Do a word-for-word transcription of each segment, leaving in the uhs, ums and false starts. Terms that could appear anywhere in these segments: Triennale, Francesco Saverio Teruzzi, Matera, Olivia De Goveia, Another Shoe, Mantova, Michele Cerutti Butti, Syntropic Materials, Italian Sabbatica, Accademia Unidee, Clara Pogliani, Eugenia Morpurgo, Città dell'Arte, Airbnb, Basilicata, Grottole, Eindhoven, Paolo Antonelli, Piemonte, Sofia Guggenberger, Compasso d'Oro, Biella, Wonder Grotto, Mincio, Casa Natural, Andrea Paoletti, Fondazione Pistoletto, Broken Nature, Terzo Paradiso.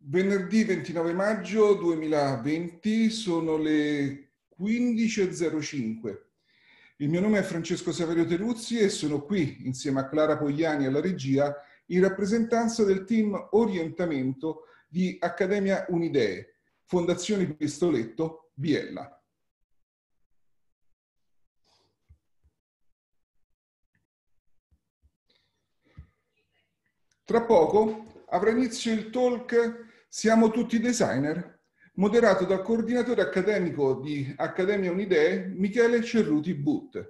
Venerdì ventinove maggio duemilaventi, sono le quindici e zero cinque. Il mio nome è Francesco Saverio Teruzzi e sono qui, insieme a Clara Pogliani alla regia, in rappresentanza del team Orientamento di Accademia Unidee, Fondazione Pistoletto, Biella. Tra poco avrà inizio il talk Siamo tutti designer, moderato dal coordinatore accademico di Accademia Unidee, Michele Cerutti Butti,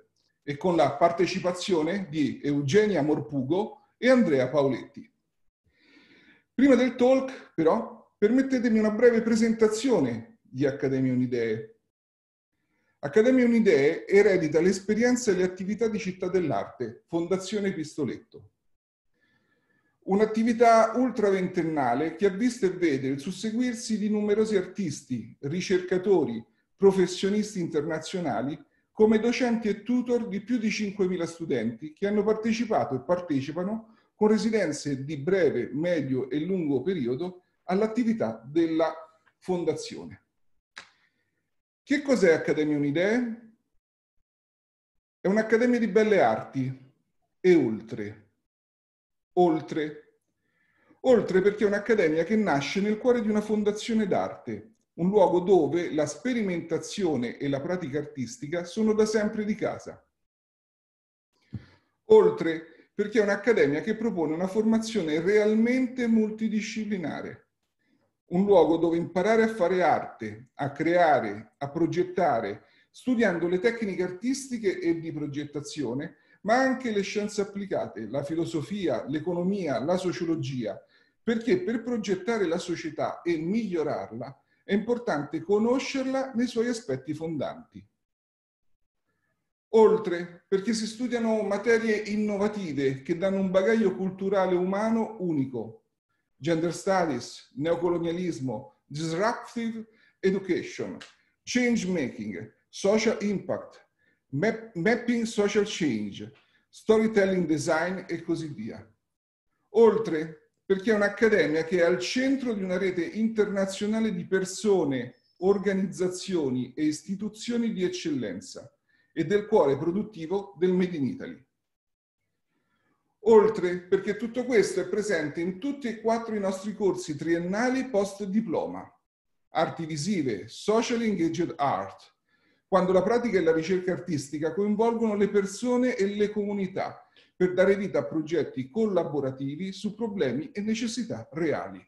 e con la partecipazione di Eugenia Morpurgo e Andrea Paoletti. Prima del talk, però, permettetemi una breve presentazione di Accademia Unidee. Accademia Unidee eredita l'esperienza e le attività di Città dell'Arte, Fondazione Pistoletto. Un'attività ultraventennale che ha visto e vede il susseguirsi di numerosi artisti, ricercatori, professionisti internazionali, come docenti e tutor di più di cinquemila studenti che hanno partecipato e partecipano con residenze di breve, medio e lungo periodo all'attività della Fondazione. Che cos'è Accademia Unidee? È un'accademia di belle arti e oltre. Oltre. Oltre perché è un'accademia che nasce nel cuore di una fondazione d'arte, un luogo dove la sperimentazione e la pratica artistica sono da sempre di casa. Oltre perché è un'accademia che propone una formazione realmente multidisciplinare, un luogo dove imparare a fare arte, a creare, a progettare, studiando le tecniche artistiche e di progettazione, ma anche le scienze applicate, la filosofia, l'economia, la sociologia, perché per progettare la società e migliorarla è importante conoscerla nei suoi aspetti fondanti. Oltre, perché si studiano materie innovative che danno un bagaglio culturale umano unico. Gender studies, neocolonialismo, disruptive education, change making, social impact, Map, mapping social change, storytelling design e così via. Oltre perché è un'accademia che è al centro di una rete internazionale di persone, organizzazioni e istituzioni di eccellenza e del cuore produttivo del Made in Italy. Oltre perché tutto questo è presente in tutti e quattro i nostri corsi triennali post diploma, arti visive, social engaged art, quando la pratica e la ricerca artistica coinvolgono le persone e le comunità per dare vita a progetti collaborativi su problemi e necessità reali.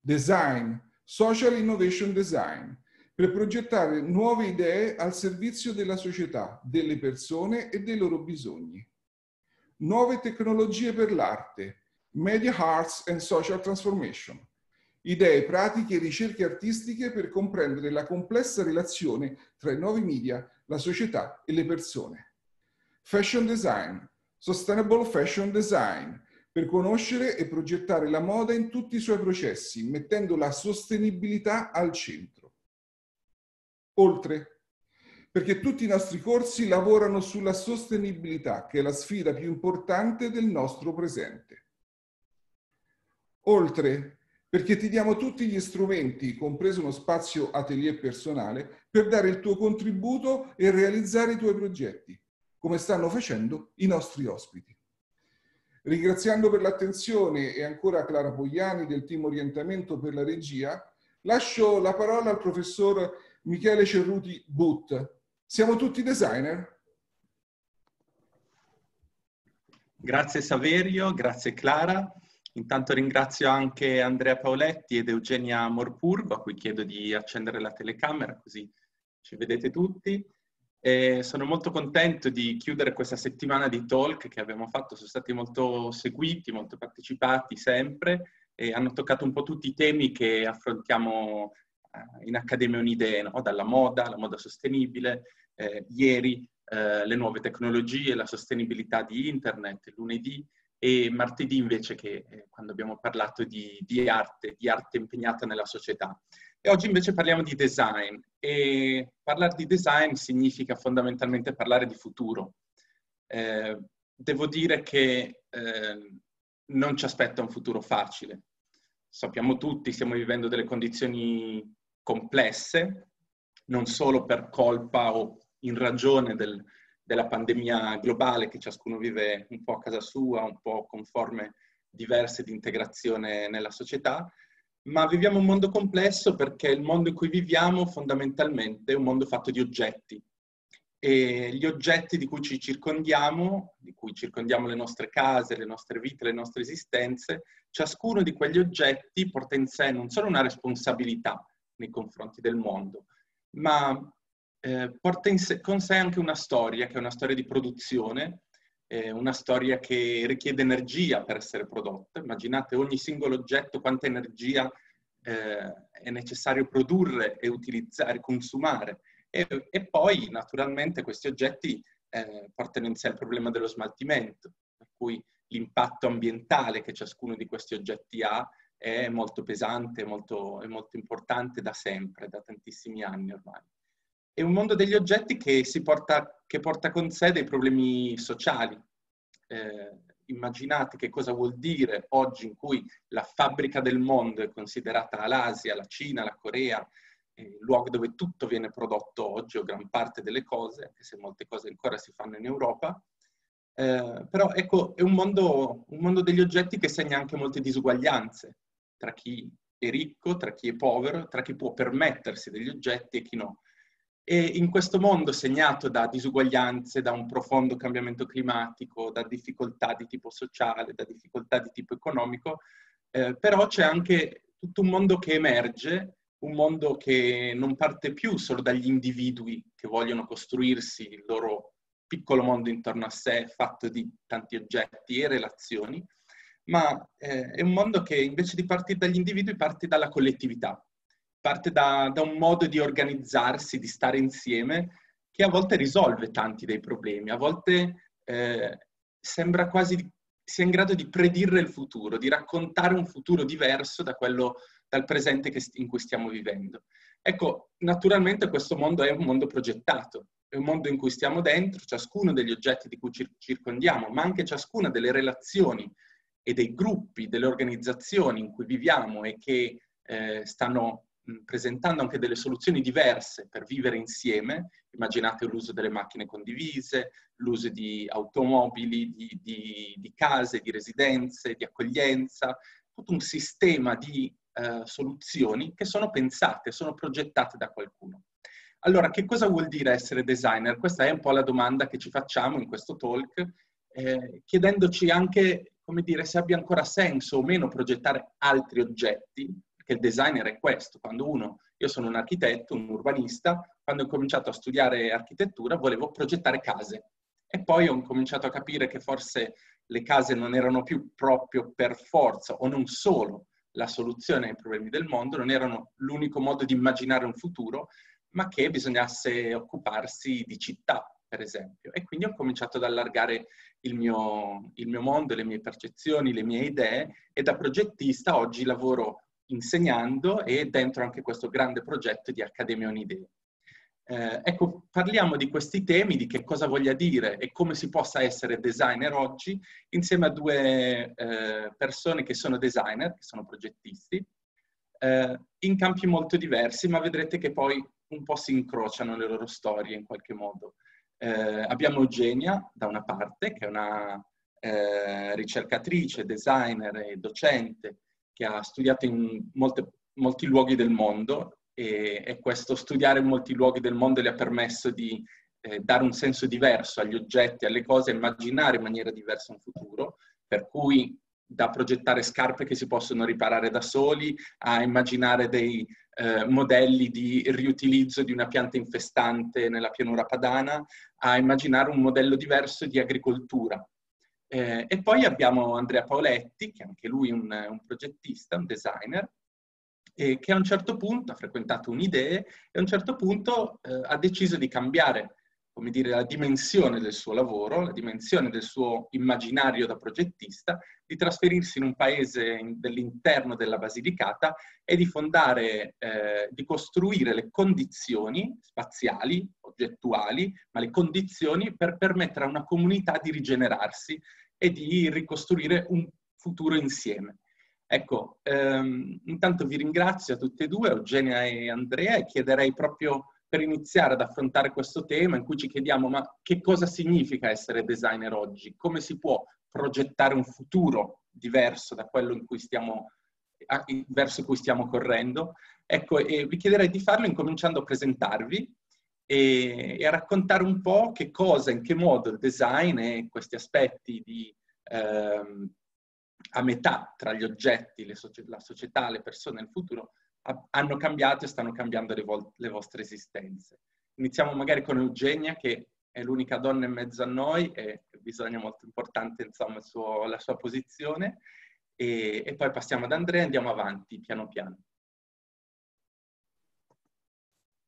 Design, social innovation design, per progettare nuove idee al servizio della società, delle persone e dei loro bisogni. Nuove tecnologie per l'arte, media arts and social transformation. Idee, pratiche e ricerche artistiche per comprendere la complessa relazione tra i nuovi media, la società e le persone. Fashion design, sustainable fashion design, per conoscere e progettare la moda in tutti i suoi processi, mettendo la sostenibilità al centro. Oltre, perché tutti i nostri corsi lavorano sulla sostenibilità, che è la sfida più importante del nostro presente. Oltre, perché ti diamo tutti gli strumenti, compreso uno spazio atelier personale, per dare il tuo contributo e realizzare i tuoi progetti, come stanno facendo i nostri ospiti. Ringraziando per l'attenzione e ancora Clara Pogliani del team Orientamento per la regia, lascio la parola al professor Michele Cerutti Butti. Siamo tutti designer? Grazie Saverio, grazie Clara. Intanto ringrazio anche Andrea Paoletti ed Eugenia Morpurgo, a cui chiedo di accendere la telecamera così ci vedete tutti. E sono molto contento di chiudere questa settimana di talk che abbiamo fatto, sono stati molto seguiti, molto partecipati sempre e hanno toccato un po' tutti i temi che affrontiamo in Accademia Unidee, no? Dalla moda, la moda sostenibile, eh, ieri eh, le nuove tecnologie, la sostenibilità di internet, lunedì. E martedì invece che eh, quando abbiamo parlato di, di arte, di arte impegnata nella società. E oggi invece parliamo di design e parlare di design significa fondamentalmente parlare di futuro. Eh, devo dire che eh, non ci aspetta un futuro facile. sappiamo tutti, stiamo vivendo delle condizioni complesse, non solo per colpa o in ragione del, della pandemia globale, che ciascuno vive un po' a casa sua, un po' con forme diverse di integrazione nella società, ma viviamo un mondo complesso perché il mondo in cui viviamo fondamentalmente è un mondo fatto di oggetti. E gli oggetti di cui ci circondiamo, di cui circondiamo le nostre case, le nostre vite, le nostre esistenze, ciascuno di quegli oggetti porta in sé non solo una responsabilità nei confronti del mondo, ma eh, porta in sé, con sé anche una storia, che è una storia di produzione, eh, una storia che richiede energia per essere prodotta. Immaginate ogni singolo oggetto quanta energia eh, è necessario produrre e utilizzare, consumare. E, e poi naturalmente questi oggetti eh, portano in sé il problema dello smaltimento, per cui l'impatto ambientale che ciascuno di questi oggetti ha è molto pesante, molto, è molto importante da sempre, da tantissimi anni ormai. È un mondo degli oggetti che, si porta, che porta con sé dei problemi sociali. Eh, immaginate che cosa vuol dire oggi in cui la fabbrica del mondo è considerata l'Asia, la Cina, la Corea, il luogo dove tutto viene prodotto oggi, o gran parte delle cose, anche se molte cose ancora si fanno in Europa. Eh, però ecco, è un mondo, un mondo degli oggetti che segna anche molte disuguaglianze tra chi è ricco, tra chi è povero, tra chi può permettersi degli oggetti e chi no. E in questo mondo segnato da disuguaglianze, da un profondo cambiamento climatico, da difficoltà di tipo sociale, da difficoltà di tipo economico, eh, però c'è anche tutto un mondo che emerge, un mondo che non parte più solo dagli individui che vogliono costruirsi il loro piccolo mondo intorno a sé, fatto di tanti oggetti e relazioni, ma eh, è un mondo che invece di partire dagli individui parte dalla collettività, parte da, da un modo di organizzarsi, di stare insieme, che a volte risolve tanti dei problemi, a volte eh, sembra quasi sia in grado di predire il futuro, di raccontare un futuro diverso da quello dal presente che, in cui stiamo vivendo. Ecco, naturalmente questo mondo è un mondo progettato, è un mondo in cui stiamo dentro, ciascuno degli oggetti di cui ci circondiamo, ma anche ciascuna delle relazioni e dei gruppi, delle organizzazioni in cui viviamo e che eh, stanno mh, presentando anche delle soluzioni diverse per vivere insieme. Immaginate l'uso delle macchine condivise, l'uso di automobili, di, di, di case, di residenze, di accoglienza, tutto un sistema di Uh, soluzioni che sono pensate, sono progettate da qualcuno. Allora, che cosa vuol dire essere designer? Questa è un po' la domanda che ci facciamo in questo talk, eh, chiedendoci anche, come dire, se abbia ancora senso o meno progettare altri oggetti, perché il designer è questo. Quando uno, io sono un architetto, un urbanista, quando ho cominciato a studiare architettura volevo progettare case e poi ho cominciato a capire che forse le case non erano più proprio per forza o non solo la soluzione ai problemi del mondo, non erano l'unico modo di immaginare un futuro, ma che bisognasse occuparsi di città, per esempio. E quindi ho cominciato ad allargare il mio, il mio mondo, le mie percezioni, le mie idee, e da progettista oggi lavoro insegnando e dentro anche questo grande progetto di Accademia Unidee. Eh, ecco, parliamo di questi temi, di che cosa voglia dire e come si possa essere designer oggi, insieme a due eh, persone che sono designer, che sono progettisti, eh, in campi molto diversi, ma vedrete che poi un po' si incrociano le loro storie in qualche modo. Eh, abbiamo Eugenia, da una parte, che è una eh, ricercatrice, designer e docente, che ha studiato in molte, molti luoghi del mondo, e questo studiare in molti luoghi del mondo le ha permesso di eh, dare un senso diverso agli oggetti, alle cose, immaginare in maniera diversa un futuro, per cui da progettare scarpe che si possono riparare da soli, a immaginare dei eh, modelli di riutilizzo di una pianta infestante nella pianura padana, a immaginare un modello diverso di agricoltura. Eh, e poi abbiamo Andrea Paoletti, che anche lui è un, un progettista, un designer, e che a un certo punto ha frequentato Unidee e a un certo punto eh, ha deciso di cambiare, come dire, la dimensione del suo lavoro, la dimensione del suo immaginario da progettista, di trasferirsi in un paese dell'interno della Basilicata e di fondare, eh, di costruire le condizioni spaziali, oggettuali, ma le condizioni per permettere a una comunità di rigenerarsi e di ricostruire un futuro insieme. Ecco, ehm, intanto vi ringrazio a tutte e due, Eugenia e Andrea, e chiederei proprio per iniziare ad affrontare questo tema in cui ci chiediamo ma che cosa significa essere designer oggi? Come si può progettare un futuro diverso da quello in cui stiamo, verso cui stiamo correndo? Ecco, e vi chiederei di farlo incominciando a presentarvi e, e a raccontare un po' che cosa, in che modo il design e questi aspetti di... Ehm, a metà tra gli oggetti, le socie- la società, le persone, il futuro, hanno cambiato e stanno cambiando le, le vostre esistenze. Iniziamo magari con Eugenia, che è l'unica donna in mezzo a noi e bisogna molto importante insomma il suo, la sua posizione, e, e poi passiamo ad Andrea e andiamo avanti piano piano.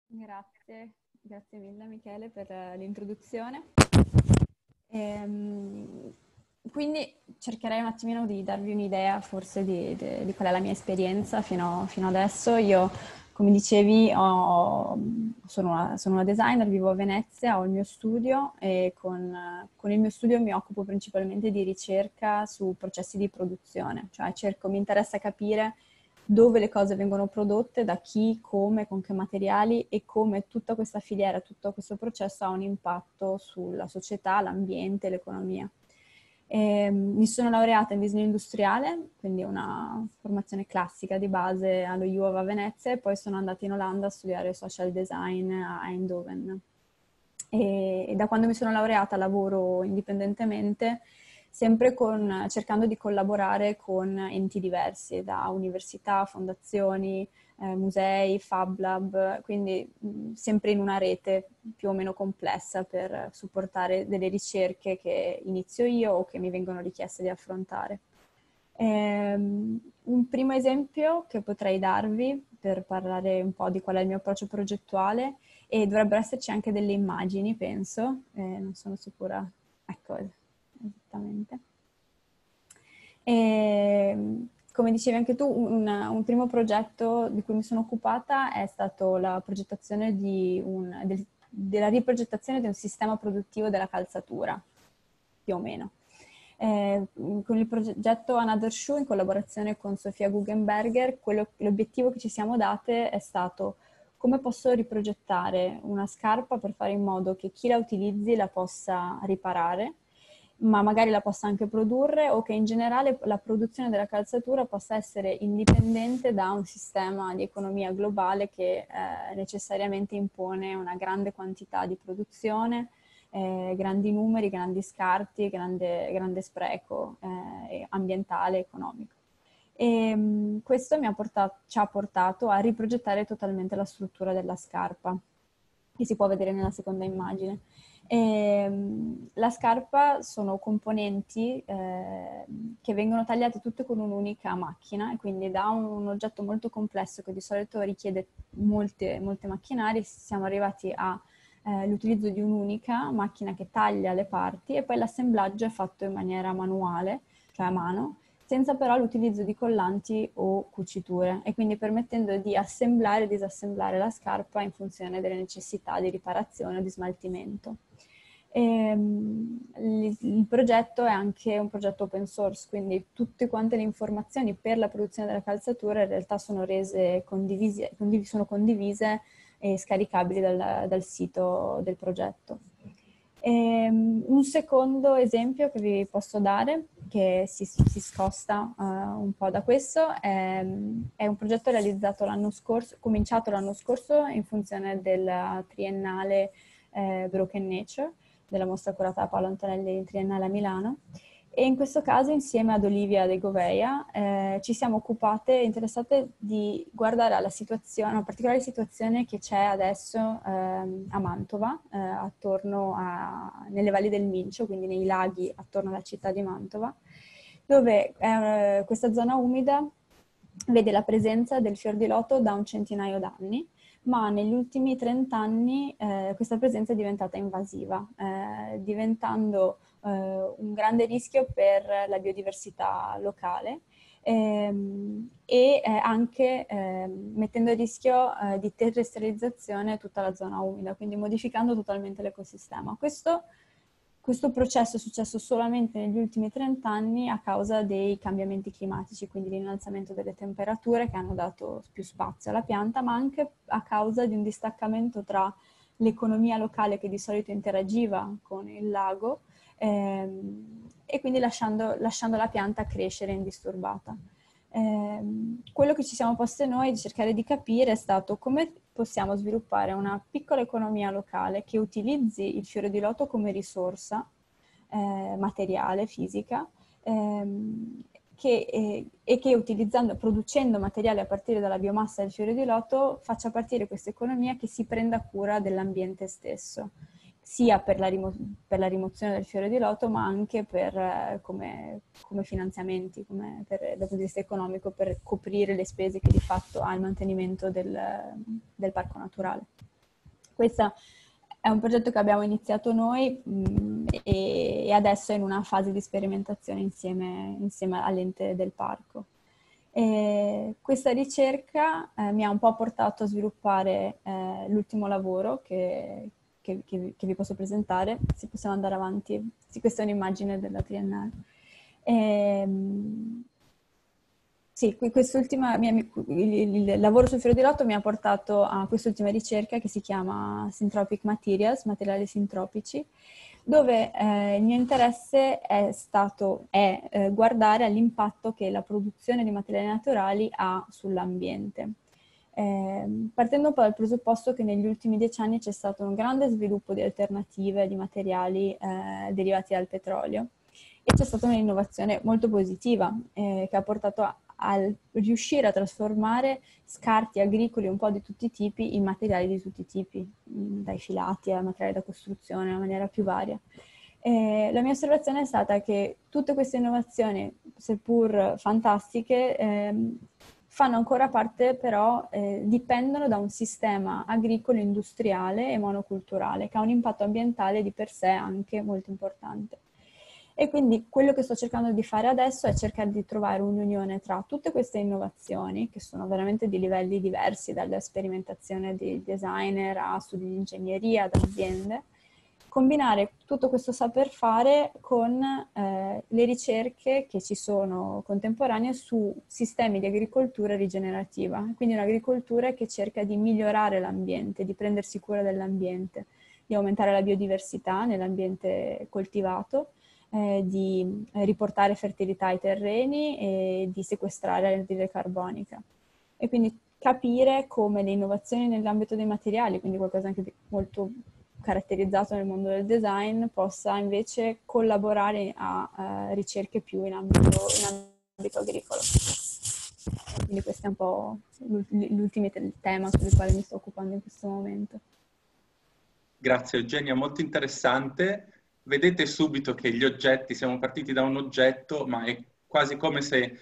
Grazie, grazie mille Michele per l'introduzione. Ehm... Quindi cercherei un attimino di darvi un'idea forse di, di, di qual è la mia esperienza fino, fino adesso. Io, come dicevi, ho, sono, una, sono una designer, vivo a Venezia, ho il mio studio e con, con il mio studio mi occupo principalmente di ricerca su processi di produzione. Cioè cerco, mi interessa capire dove le cose vengono prodotte, da chi, come, con che materiali e come tutta questa filiera, tutto questo processo ha un impatto sulla società, l'ambiente, l'economia. E mi sono laureata in disegno industriale, quindi una formazione classica di base allo U A V a Venezia, e poi sono andata in Olanda a studiare social design a Eindhoven. E, e da quando mi sono laureata lavoro indipendentemente, sempre con, cercando di collaborare con enti diversi, da università, fondazioni, eh, musei, fab lab, quindi mh, sempre in una rete più o meno complessa per supportare delle ricerche che inizio io o che mi vengono richieste di affrontare. Ehm, un primo esempio che potrei darvi per parlare un po' di qual è il mio approccio progettuale, e dovrebbero esserci anche delle immagini, penso, eh, non sono sicura, ecco, esattamente. Ehm, Come dicevi anche tu, un, un primo progetto di cui mi sono occupata è stato la progettazione di un, del, della riprogettazione di un sistema produttivo della calzatura, più o meno. Eh, con il progetto Another Shoe, in collaborazione con Sofia Guggenberger, l'obiettivo che ci siamo date è stato come posso riprogettare una scarpa per fare in modo che chi la utilizzi la possa riparare, ma magari la possa anche produrre, o che in generale la produzione della calzatura possa essere indipendente da un sistema di economia globale che eh, necessariamente impone una grande quantità di produzione, eh, grandi numeri, grandi scarti, grande, grande spreco eh, ambientale e economico. E mh, questo mi ha portato, ci ha portato a riprogettare totalmente la struttura della scarpa, che si può vedere nella seconda immagine. E la scarpa sono componenti eh, che vengono tagliate tutte con un'unica macchina, e quindi da un, un oggetto molto complesso che di solito richiede molte, molte macchinari siamo arrivati all'utilizzo eh, di un'unica macchina che taglia le parti, e poi l'assemblaggio è fatto in maniera manuale, cioè a mano, senza però l'utilizzo di collanti o cuciture, e quindi permettendo di assemblare e disassemblare la scarpa in funzione delle necessità di riparazione o di smaltimento. E il progetto è anche un progetto open source, quindi tutte quante le informazioni per la produzione della calzatura in realtà sono rese condivise, sono condivise e scaricabili dal, dal sito del progetto. Um, un secondo esempio che vi posso dare, che si, si scosta uh, un po' da questo, è, è un progetto realizzato l'anno scorso, cominciato l'anno scorso in funzione del Triennale eh, Broken Nature, della mostra curata da Paolo Antonelli in Triennale a Milano, e in questo caso insieme ad Olivia De Goveia eh, ci siamo occupate, interessate di guardare alla situazione, una particolare situazione che c'è adesso eh, a Mantova, eh, attorno a, nelle valli del Mincio, quindi nei laghi attorno alla città di Mantova, dove eh, questa zona umida vede la presenza del fior di loto da un centinaio d'anni, ma negli ultimi trent'anni eh, questa presenza è diventata invasiva, eh, diventando Uh, un grande rischio per la biodiversità locale ehm, e eh, anche eh, mettendo a rischio eh, di terrestrializzazione tutta la zona umida, quindi modificando totalmente l'ecosistema. Questo Questo processo è successo solamente negli ultimi trent'anni a causa dei cambiamenti climatici, quindi l'innalzamento delle temperature che hanno dato più spazio alla pianta, ma anche a causa di un distaccamento tra l'economia locale che di solito interagiva con il lago ehm, e quindi lasciando, lasciando la pianta crescere indisturbata. Eh, quello che ci siamo posti noi di cercare di capire è stato come possiamo sviluppare una piccola economia locale che utilizzi il fiore di loto come risorsa eh, materiale, fisica, ehm, che, eh, e che utilizzando, producendo materiale a partire dalla biomassa del fiore di loto faccia partire questa economia che si prenda cura dell'ambiente stesso, sia per la, rimo- per la rimozione del fiore di loto, ma anche per, eh, come, come finanziamenti, come per, dal punto di vista economico, per coprire le spese che di fatto ha il mantenimento del, del parco naturale. Questo è un progetto che abbiamo iniziato noi mh, e, e adesso è in una fase di sperimentazione insieme, insieme all'ente del parco. E questa ricerca eh, mi ha un po' portato a sviluppare eh, l'ultimo lavoro che Che, che, che vi posso presentare, se possiamo andare avanti. Sì, questa è un'immagine della Triennale. Ehm, sì, quest'ultima, il, il, il lavoro sul fiore di loto mi ha portato a quest'ultima ricerca che si chiama Syntropic Materials, materiali sintropici, dove eh, il mio interesse è stato è, eh, guardare all'impatto che la produzione di materiali naturali ha sull'ambiente. Eh, partendo poi dal presupposto che negli ultimi dieci anni c'è stato un grande sviluppo di alternative di materiali eh, derivati dal petrolio e c'è stata un'innovazione molto positiva eh, che ha portato a, a riuscire a trasformare scarti agricoli un po' di tutti i tipi in materiali di tutti i tipi, dai filati a materiali da costruzione in maniera più varia. Eh, la mia osservazione è stata che tutte queste innovazioni, seppur fantastiche, ehm, fanno ancora parte però, eh, dipendono da un sistema agricolo, industriale e monoculturale che ha un impatto ambientale di per sé anche molto importante. E quindi quello che sto cercando di fare adesso è cercare di trovare un'unione tra tutte queste innovazioni, che sono veramente di livelli diversi, dalla sperimentazione di designer a studi di ingegneria, ad aziende, combinare tutto questo saper fare con eh, le ricerche che ci sono contemporanee su sistemi di agricoltura rigenerativa, quindi un'agricoltura che cerca di migliorare l'ambiente, di prendersi cura dell'ambiente, di aumentare la biodiversità nell'ambiente coltivato, eh, di riportare fertilità ai terreni e di sequestrare l'anidride carbonica. E quindi capire come le innovazioni nell'ambito dei materiali, quindi qualcosa anche di molto caratterizzato nel mondo del design, possa invece collaborare a uh, ricerche più in ambito, in ambito agricolo. Quindi questo è un po' l'ultimo tema sul quale mi sto occupando in questo momento. Grazie Eugenia, molto interessante. Vedete subito che gli oggetti, siamo partiti da un oggetto, ma è quasi come se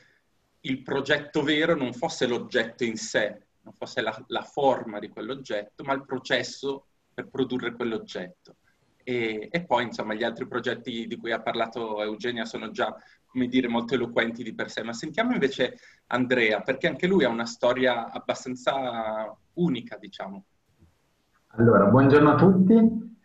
il progetto vero non fosse l'oggetto in sé, non fosse la, la forma di quell'oggetto, ma il processo per produrre quell'oggetto. E, e poi, insomma, gli altri progetti di cui ha parlato Eugenia sono già, come dire, molto eloquenti di per sé. Ma sentiamo invece Andrea, perché anche lui ha una storia abbastanza unica, diciamo. Allora, buongiorno a tutti. Uh,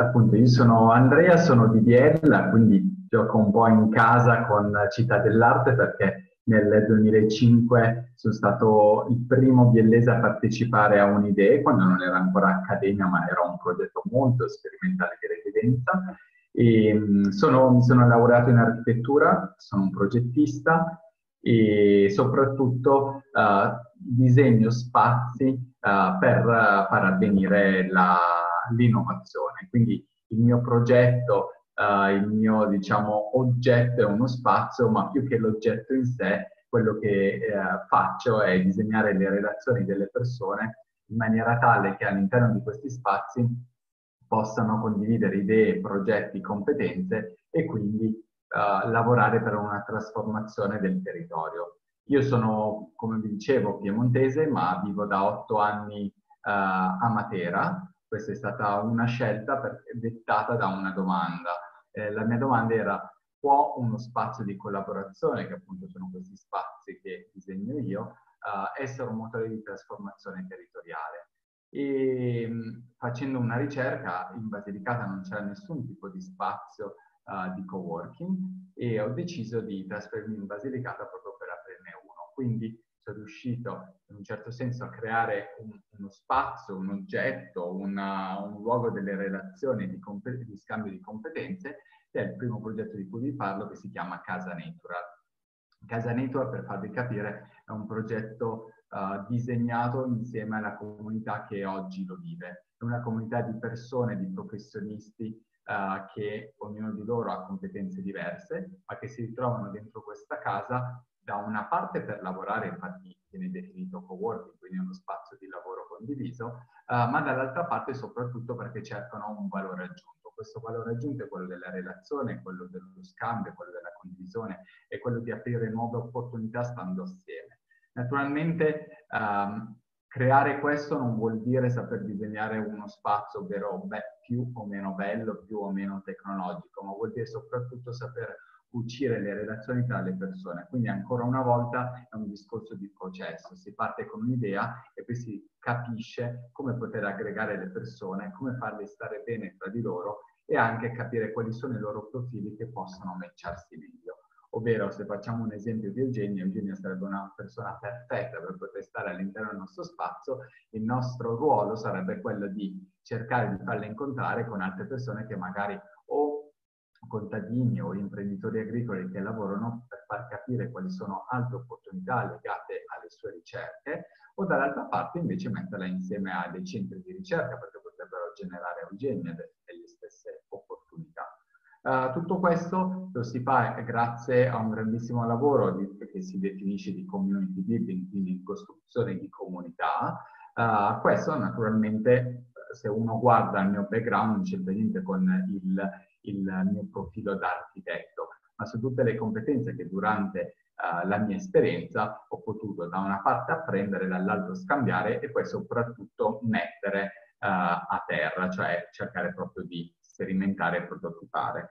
appunto, io sono Andrea, sono di Biella, quindi gioco un po' in casa con Città dell'Arte, perché nel duemilacinque sono stato il primo biellese a partecipare a Unidee, quando non era ancora accademia, ma era un progetto molto sperimentale di residenza. E sono, mi sono laureato in architettura, sono un progettista e soprattutto uh, disegno spazi uh, per uh, far avvenire l'innovazione. Quindi il mio progetto, Uh, il mio, diciamo, oggetto è uno spazio, ma più che l'oggetto in sé, quello che uh, faccio è disegnare le relazioni delle persone in maniera tale che all'interno di questi spazi possano condividere idee, progetti, competenze e quindi uh, lavorare per una trasformazione del territorio. Io sono, come vi dicevo, piemontese, ma vivo da otto anni uh, a Matera. Questa è stata una scelta per, dettata da una domanda. Eh, la mia domanda era: può uno spazio di collaborazione, che appunto sono questi spazi che disegno io, eh, essere un motore di trasformazione territoriale? e facendo una ricerca in Basilicata non c'era nessun tipo di spazio uh, di coworking e ho deciso di trasferirmi in Basilicata proprio per aprirne uno. Quindi sono riuscito in un certo senso a creare un, uno spazio, un oggetto, una, un luogo delle relazioni di, di scambio di competenze, che è il primo progetto di cui vi parlo, che si chiama Casa Natural. Casa Natural, per farvi capire, è un progetto Uh, disegnato insieme alla comunità che oggi lo vive. È una comunità di persone, di professionisti uh, che ognuno di loro ha competenze diverse, ma che si ritrovano dentro questa casa da una parte per lavorare, infatti viene definito coworking, quindi uno spazio di lavoro condiviso, uh, ma dall'altra parte soprattutto perché cercano un valore aggiunto. Questo valore aggiunto è quello della relazione, quello dello scambio, quello della condivisione e quello di aprire nuove opportunità stando assieme. Naturalmente um, creare questo non vuol dire saper disegnare uno spazio, ovvero beh, più o meno bello, più o meno tecnologico, ma vuol dire soprattutto saper cucire le relazioni tra le persone. Quindi ancora una volta è un discorso di processo, si parte con un'idea e poi si capisce come poter aggregare le persone, come farle stare bene tra di loro e anche capire quali sono i loro profili che possono matcharsi meglio. Ovvero, se facciamo un esempio di Eugenia, Eugenia sarebbe una persona perfetta per poter stare all'interno del nostro spazio, il nostro ruolo sarebbe quello di cercare di farla incontrare con altre persone che magari o contadini o imprenditori agricoli che lavorano per far capire quali sono altre opportunità legate alle sue ricerche, o dall'altra parte invece metterla insieme a dei centri di ricerca perché potrebbero generare Eugenia delle stesse opportunità. Uh, tutto questo lo si fa grazie a un grandissimo lavoro di, che si definisce di community building, quindi costruzione di comunità. Uh, questo naturalmente, se uno guarda il mio background, non c'entra niente con il, il mio profilo da architetto, ma sono tutte le competenze che durante uh, la mia esperienza ho potuto da una parte apprendere, dall'altra scambiare e poi soprattutto mettere uh, a terra, cioè cercare proprio di sperimentare e prototipare.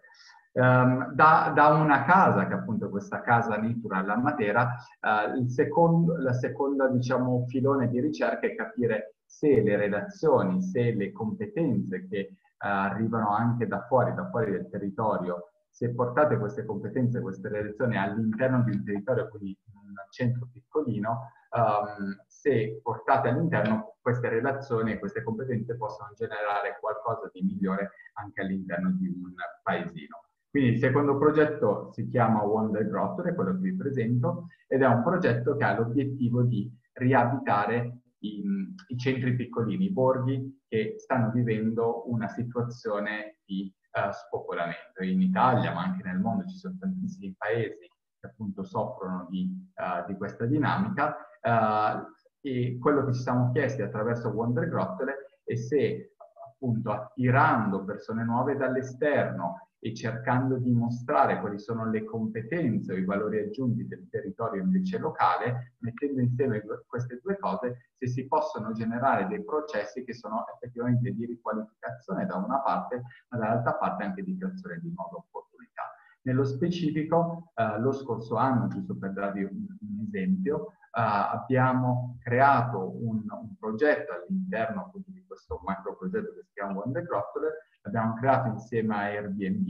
Um, da, da una casa, che appunto questa Casa Natural a Matera, uh, il secondo, la seconda diciamo, filone di ricerca è capire se le relazioni, se le competenze che uh, arrivano anche da fuori, da fuori del territorio, se portate queste competenze, queste relazioni all'interno di un territorio, quindi un centro piccolino, um, se portate all'interno queste relazioni e queste competenze possono generare qualcosa di migliore anche all'interno di un paesino. Quindi il secondo progetto si chiama Wonder Grotto, è quello che vi presento, ed è un progetto che ha l'obiettivo di riabitare i, i centri piccolini, i borghi che stanno vivendo una situazione di Uh, spopolamento. In Italia, ma anche nel mondo, ci sono tantissimi paesi che appunto soffrono di, uh, di questa dinamica uh, e quello che ci siamo chiesti attraverso Wonder Grottole è se appunto attirando persone nuove dall'esterno e cercando di mostrare quali sono le competenze o i valori aggiunti del territorio invece locale, mettendo insieme queste due cose, se si possono generare dei processi che sono effettivamente di riqualificazione da una parte, ma dall'altra parte anche di creazione di nuove opportunità. Nello specifico, eh, lo scorso anno, giusto per darvi un, un esempio, eh, abbiamo creato un, un progetto all'interno appunto di questo macro progetto che si chiama Wonder Grottle. L'abbiamo creato insieme a Airbnb,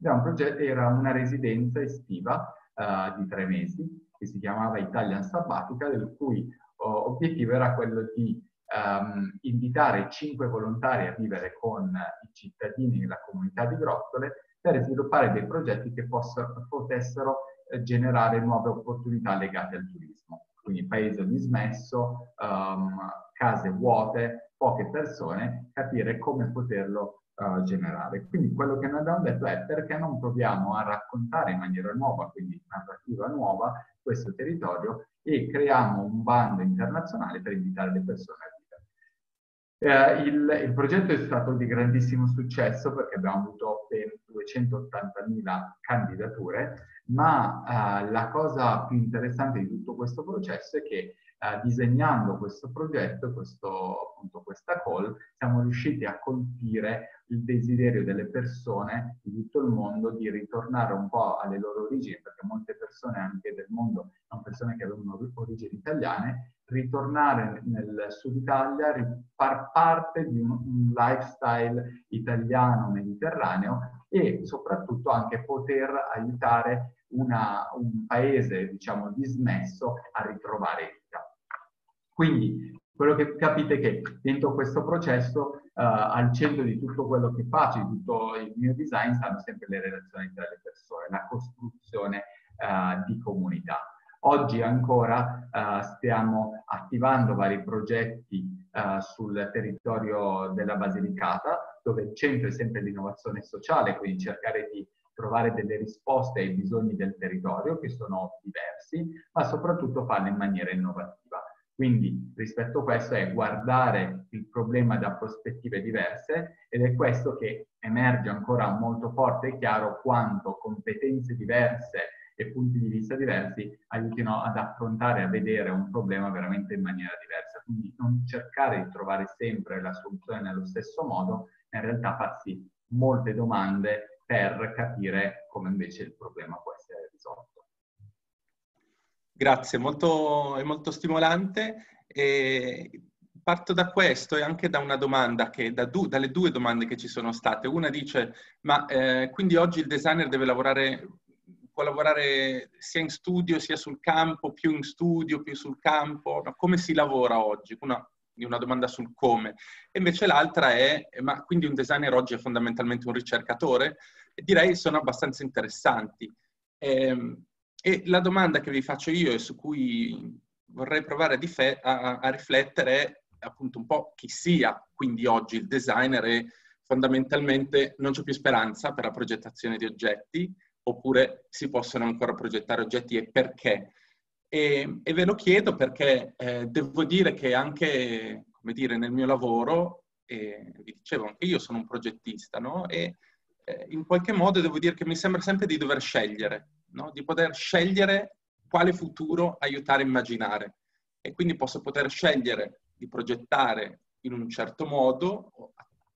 era un progetto, era una residenza estiva uh, di tre mesi che si chiamava Italian Sabbatica, del cui uh, obiettivo era quello di um, invitare cinque volontari a vivere con i cittadini della comunità di Grottole per sviluppare dei progetti che possano, potessero uh, generare nuove opportunità legate al turismo. Quindi paese dismesso, um, case vuote, poche persone, capire come poterlo Uh, generare. Quindi quello che noi abbiamo detto è: perché non proviamo a raccontare in maniera nuova, quindi narrativa nuova, questo territorio e creiamo un bando internazionale per invitare le persone a vivere. Uh, il, il progetto è stato di grandissimo successo perché abbiamo avuto ben duecentottantamila candidature, ma uh, la cosa più interessante di tutto questo processo è che Uh, disegnando questo progetto, questo, appunto, questa call, siamo riusciti a colpire il desiderio delle persone di tutto il mondo di ritornare un po' alle loro origini, perché molte persone anche del mondo sono persone che avevano origini italiane, ritornare nel sud Italia, far parte di un lifestyle italiano mediterraneo e soprattutto anche poter aiutare una, un paese, diciamo, dismesso a ritrovare vita. Quindi quello che capite è che dentro questo processo eh, al centro di tutto quello che faccio, di tutto il mio design, stanno sempre le relazioni tra le persone, la costruzione eh, di comunità. Oggi ancora uh, stiamo attivando vari progetti uh, sul territorio della Basilicata, dove il centro è sempre l'innovazione sociale, quindi cercare di trovare delle risposte ai bisogni del territorio, che sono diversi, ma soprattutto farle in maniera innovativa. Quindi rispetto a questo è guardare il problema da prospettive diverse, ed è questo che emerge ancora molto forte e chiaro quanto competenze diverse e punti di vista diversi aiutino ad affrontare, a vedere un problema veramente in maniera diversa. Quindi non cercare di trovare sempre la soluzione nello stesso modo, in realtà farsi molte domande per capire come invece il problema può essere risolto. Grazie, molto, è molto stimolante. E parto da questo e anche da una domanda, che, da du, dalle due domande che ci sono state. Una dice, ma eh, quindi oggi il designer deve lavorare... può lavorare sia in studio, sia sul campo, più in studio, più sul campo? Come si lavora oggi? Una, una domanda sul come. E invece l'altra è, ma quindi un designer oggi è fondamentalmente un ricercatore? E direi sono abbastanza interessanti. E, e la domanda che vi faccio io e su cui vorrei provare a, dife- a, a riflettere è appunto un po' chi sia quindi oggi il designer e fondamentalmente non c'è più speranza per la progettazione di oggetti, oppure si possono ancora progettare oggetti e perché. E, e ve lo chiedo perché eh, devo dire che anche, come dire, nel mio lavoro, eh, vi dicevo, anche io sono un progettista, no? E eh, in qualche modo devo dire che mi sembra sempre di dover scegliere, no? Di poter scegliere quale futuro aiutare a immaginare. E quindi posso poter scegliere di progettare in un certo modo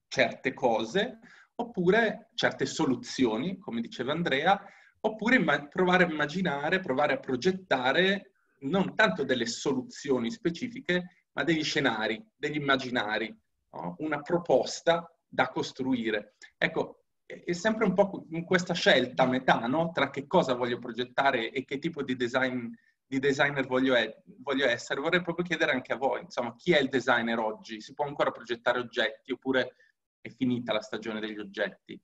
certe cose, oppure certe soluzioni, come diceva Andrea, oppure provare a immaginare, provare a progettare non tanto delle soluzioni specifiche, ma degli scenari, degli immaginari, no? Una proposta da costruire. Ecco, è sempre un po' in questa scelta a metà, no? Tra che cosa voglio progettare e che tipo di, design, di designer voglio, voglio essere. Vorrei proprio chiedere anche a voi, insomma, chi è il designer oggi? Si può ancora progettare oggetti oppure... è finita la stagione degli oggetti?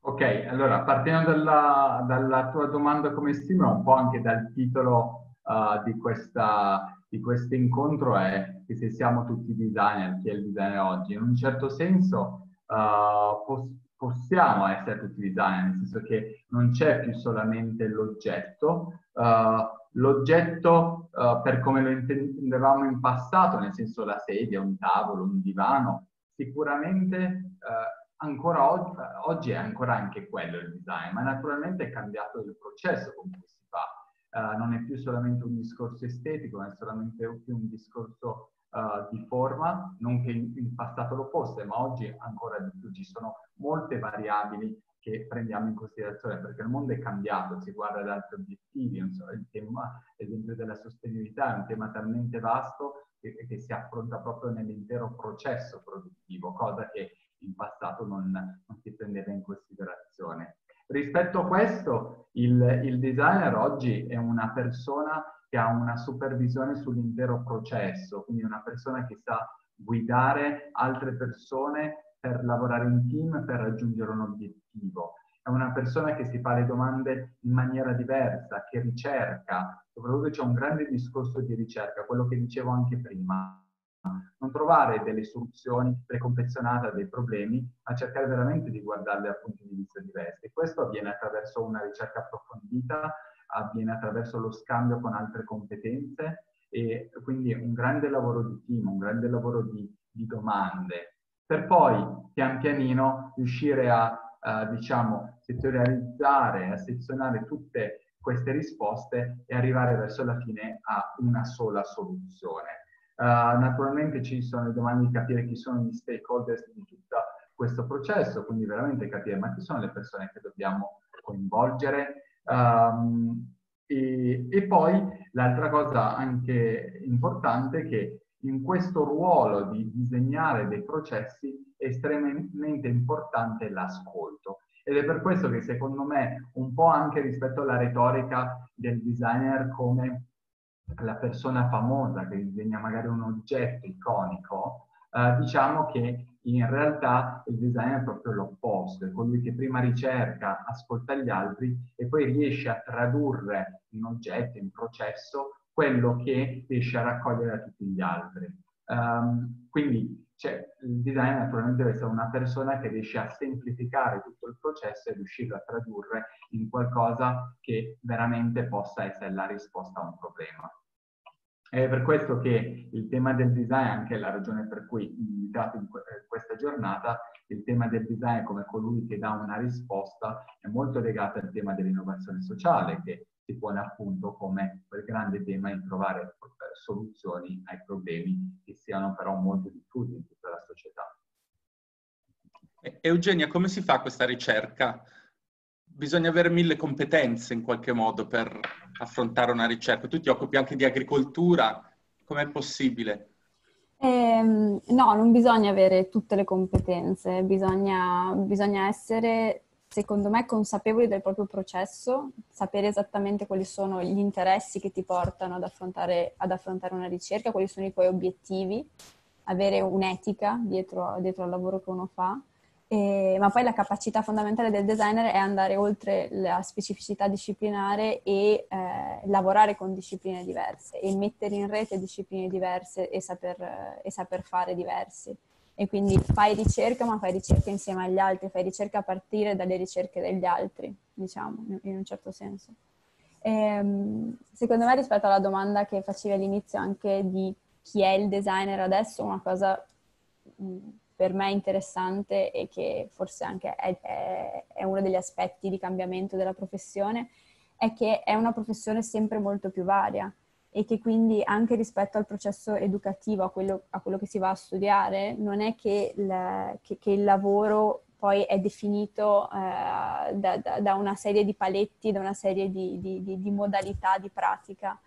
Ok, allora partendo dalla, dalla tua domanda come stima, un po' anche dal titolo uh, di questa, di questo incontro, è che se siamo tutti designer, chi è il designer oggi? In un certo senso uh, pos possiamo essere tutti designer, nel senso che non c'è più solamente l'oggetto, uh, l'oggetto uh, per come lo intendevamo in passato, nel senso la sedia, un tavolo, un divano, sicuramente uh, ancora oggi, oggi è ancora anche quello il design, ma naturalmente è cambiato il processo con cui si fa. Uh, non è più solamente un discorso estetico, non è solamente più un discorso uh, di forma, non che in, in passato lo fosse, ma oggi ancora di più ci sono molte variabili che prendiamo in considerazione, perché il mondo è cambiato, si guarda ad altri obiettivi, non so, il tema, l'esempio della sostenibilità è un tema talmente vasto che, che si affronta proprio nell'intero processo produttivo, cosa che in passato non, non si prendeva in considerazione. Rispetto a questo, il, il designer oggi è una persona che ha una supervisione sull'intero processo, quindi una persona che sa guidare altre persone per lavorare in team per raggiungere un obiettivo. È una persona che si fa le domande in maniera diversa, che ricerca, soprattutto c'è un grande discorso di ricerca, quello che dicevo anche prima. Non trovare delle soluzioni preconfezionate a dei problemi, ma cercare veramente di guardarle da punti di vista diversi. Questo avviene attraverso una ricerca approfondita, avviene attraverso lo scambio con altre competenze e quindi un grande lavoro di team, un grande lavoro di, di domande, per poi, pian pianino, riuscire a, eh, diciamo, settorializzare, a sezionare tutte queste risposte e arrivare verso la fine a una sola soluzione. Uh, naturalmente ci sono le domande di capire chi sono gli stakeholders di tutto questo processo, quindi veramente capire ma chi sono le persone che dobbiamo coinvolgere. Um, e, e poi l'altra cosa anche importante è che in questo ruolo di disegnare dei processi è estremamente importante l'ascolto. Ed è per questo che secondo me, un po' anche rispetto alla retorica del designer come la persona famosa che disegna magari un oggetto iconico, eh, diciamo che in realtà il designer è proprio l'opposto, è colui che prima ricerca, ascolta gli altri e poi riesce a tradurre in oggetto, in processo, quello che riesce a raccogliere da tutti gli altri. Um, quindi cioè, il design naturalmente deve essere una persona che riesce a semplificare tutto il processo e riuscirlo a tradurre in qualcosa che veramente possa essere la risposta a un problema. È per questo che il tema del design, anche la ragione per cui invitato in questa giornata, il tema del design come colui che dà una risposta è molto legato al tema dell'innovazione sociale, che si pone appunto come quel grande tema di trovare soluzioni ai problemi che siano però molto diffusi in tutta la società. Eugenia, come si fa questa ricerca? Bisogna avere mille competenze in qualche modo per affrontare una ricerca. Tu ti occupi anche di agricoltura, com'è possibile? Eh, no, non bisogna avere tutte le competenze, bisogna, bisogna essere, secondo me, consapevoli del proprio processo, sapere esattamente quali sono gli interessi che ti portano ad affrontare, ad affrontare una ricerca, quali sono i tuoi obiettivi, avere un'etica dietro, dietro al lavoro che uno fa. Eh, ma poi la capacità fondamentale del designer è andare oltre la specificità disciplinare e eh, lavorare con discipline diverse e mettere in rete discipline diverse e saper, e saper fare diversi. E quindi fai ricerca, ma fai ricerca insieme agli altri, fai ricerca a partire dalle ricerche degli altri, diciamo, in un certo senso. E, secondo me, rispetto alla domanda che facevi all'inizio anche di chi è il designer adesso, una cosa per me interessante e che forse anche è, è, è uno degli aspetti di cambiamento della professione, è che è una professione sempre molto più varia e che quindi anche rispetto al processo educativo, a quello, a quello che si va a studiare, non è che, la, che, che il lavoro poi è definito eh, da, da, da una serie di paletti, da una serie di, di, di, di modalità di pratica.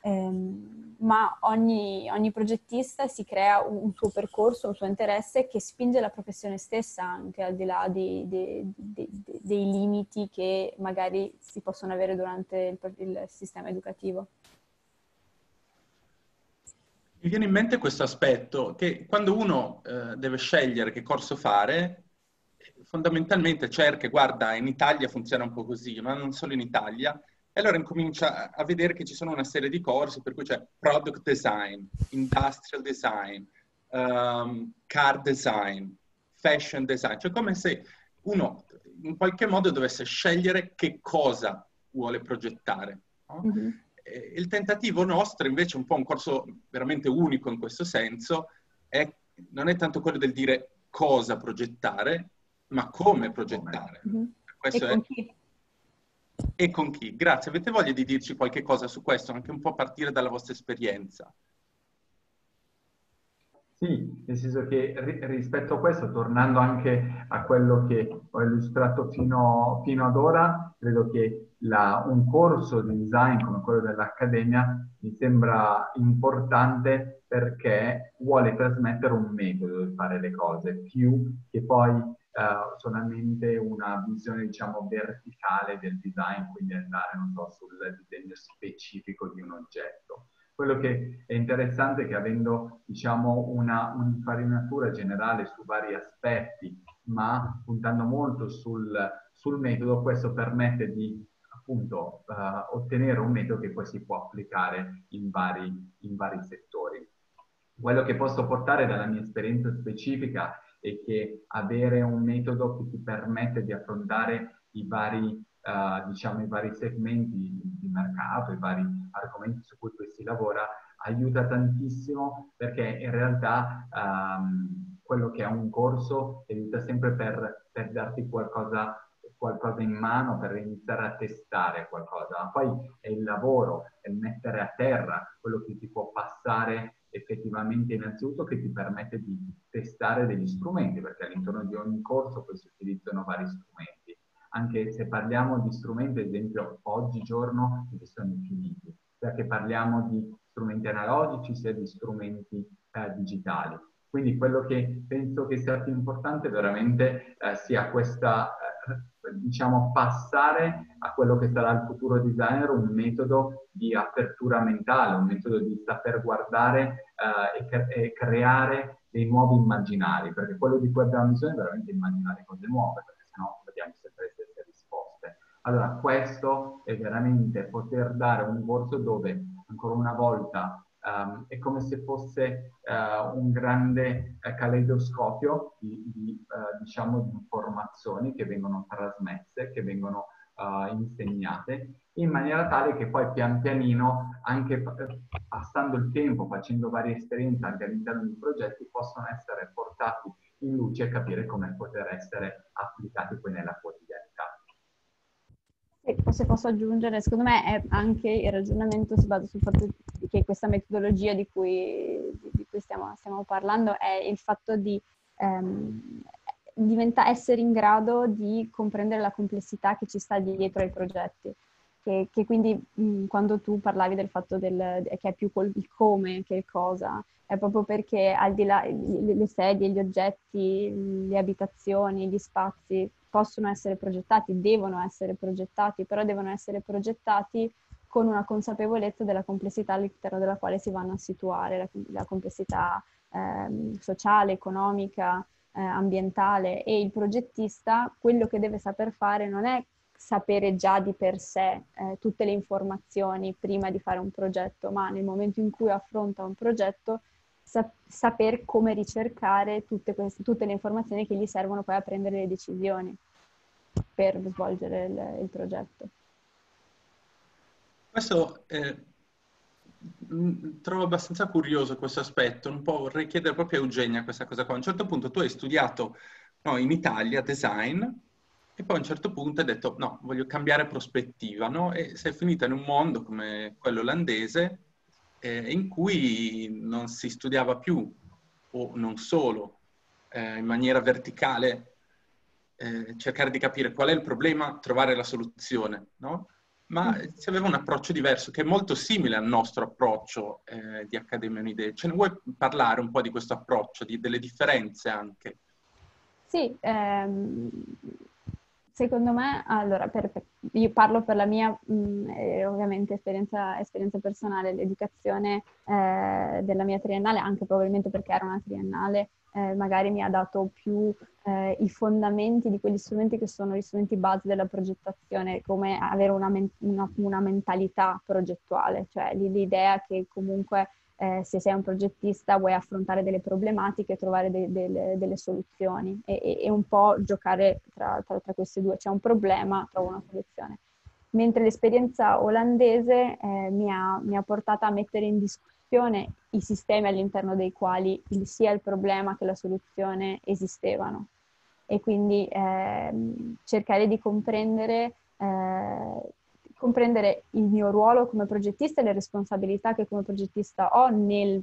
Um, ma ogni, ogni progettista si crea un, un suo percorso, un suo interesse che spinge la professione stessa anche al di là di, di, di, di, dei limiti che magari si possono avere durante il, il sistema educativo. Mi viene in mente questo aspetto, che quando uno eh, deve scegliere che corso fare, fondamentalmente cerca, guarda, in Italia funziona un po' così, ma non solo in Italia. E allora incomincia a vedere che ci sono una serie di corsi, per cui c'è product design, industrial design, um, car design, fashion design. Cioè come se uno in qualche modo dovesse scegliere che cosa vuole progettare. No? Mm-hmm. Il tentativo nostro invece, un po' un corso veramente unico in questo senso, è, non è tanto quello del dire cosa progettare, ma come progettare. Mm-hmm. Questo è... E con chi? Grazie. Avete voglia di dirci qualche cosa su questo, anche un po' a partire dalla vostra esperienza? Sì, nel senso che rispetto a questo, tornando anche a quello che ho illustrato fino, fino ad ora, credo che la, un corso di design come quello dell'Accademia mi sembra importante perché vuole trasmettere un metodo di fare le cose, più che poi... Uh, solamente una visione, diciamo, verticale del design, quindi andare, non so, sul disegno specifico di un oggetto. Quello che è interessante è che avendo, diciamo, una un'infarinatura generale su vari aspetti, ma puntando molto sul, sul metodo, questo permette di, appunto, uh, ottenere un metodo che poi si può applicare in vari, in vari settori. Quello che posso portare dalla mia esperienza specifica e che avere un metodo che ti permette di affrontare i vari, uh, diciamo, i vari segmenti di mercato, i vari argomenti su cui si lavora, aiuta tantissimo perché in realtà um, quello che è un corso aiuta sempre per, per darti qualcosa, qualcosa in mano, per iniziare a testare qualcosa. Ma poi è il lavoro, è il mettere a terra quello che ti può passare effettivamente effettivamente innanzitutto che ti permette di testare degli strumenti, perché all'interno di ogni corso poi si utilizzano vari strumenti. Anche se parliamo di strumenti, ad esempio oggigiorno ci sono infiniti, perché parliamo di strumenti analogici sia di strumenti eh, digitali. Quindi quello che penso che sia più importante veramente eh, sia questa, eh, diciamo, passare a quello che sarà il futuro designer, un metodo di apertura mentale, un metodo di saper guardare eh, e, cre- e creare dei nuovi immaginari, perché quello di cui abbiamo bisogno è veramente immaginare cose nuove, perché sennò vediamo sempre le stesse risposte. Allora questo è veramente poter dare un corso dove ancora una volta Um, è come se fosse uh, un grande uh, caleidoscopio di, di, uh, diciamo, di informazioni che vengono trasmesse, che vengono uh, insegnate, in maniera tale che poi pian pianino, anche passando il tempo, facendo varie esperienze anche all'interno di progetti, possono essere portati in luce e capire come poter essere applicati poi nella quotidianità. Se posso aggiungere, secondo me è anche il ragionamento si basa sul fatto che questa metodologia di cui, di cui stiamo, stiamo parlando è il fatto di ehm, diventa, essere in grado di comprendere la complessità che ci sta dietro ai progetti, che, che quindi mh, quando tu parlavi del fatto del, che è più col, il come che il cosa, è proprio perché al di là le sedie, gli oggetti, le abitazioni, gli spazi, possono essere progettati, devono essere progettati, però devono essere progettati con una consapevolezza della complessità all'interno della quale si vanno a situare, la, la complessità eh, sociale, economica, eh, ambientale. E il progettista, quello che deve saper fare non è sapere già di per sé eh, tutte le informazioni prima di fare un progetto, ma nel momento in cui affronta un progetto, saper come ricercare tutte, queste, tutte le informazioni che gli servono poi a prendere le decisioni per svolgere il, il progetto. Questo eh, trovo abbastanza curioso questo aspetto, un po' vorrei chiedere proprio a Eugenia questa cosa qua. A un certo punto tu hai studiato no, in Italia design e poi a un certo punto hai detto no, voglio cambiare prospettiva, no? E sei finita in un mondo come quello olandese Eh, in cui non si studiava più, o non solo, eh, in maniera verticale, eh, cercare di capire qual è il problema, trovare la soluzione, no? Ma si aveva un approccio diverso, che è molto simile al nostro approccio eh, di Accademia Unidee. Ce ne vuoi parlare un po' di questo approccio, di, delle differenze anche? Sì, ehm... secondo me, allora, per, per, io parlo per la mia mh, eh, ovviamente esperienza, esperienza personale, l'educazione eh, della mia triennale, anche probabilmente perché era una triennale, eh, magari mi ha dato più eh, i fondamenti di quegli strumenti che sono gli strumenti base della progettazione, come avere una, men- una, una mentalità progettuale, cioè l'idea che comunque eh, se sei un progettista vuoi affrontare delle problematiche, trovare de- de- delle soluzioni e-, e un po' giocare tra-, tra-, tra questi due, c'è un problema, trovo una soluzione. Mentre l'esperienza olandese eh, mi ha, mi ha portata a mettere in discussione i sistemi all'interno dei quali il, sia il problema che la soluzione esistevano e quindi eh, cercare di comprendere eh, comprendere il mio ruolo come progettista e le responsabilità che come progettista ho nel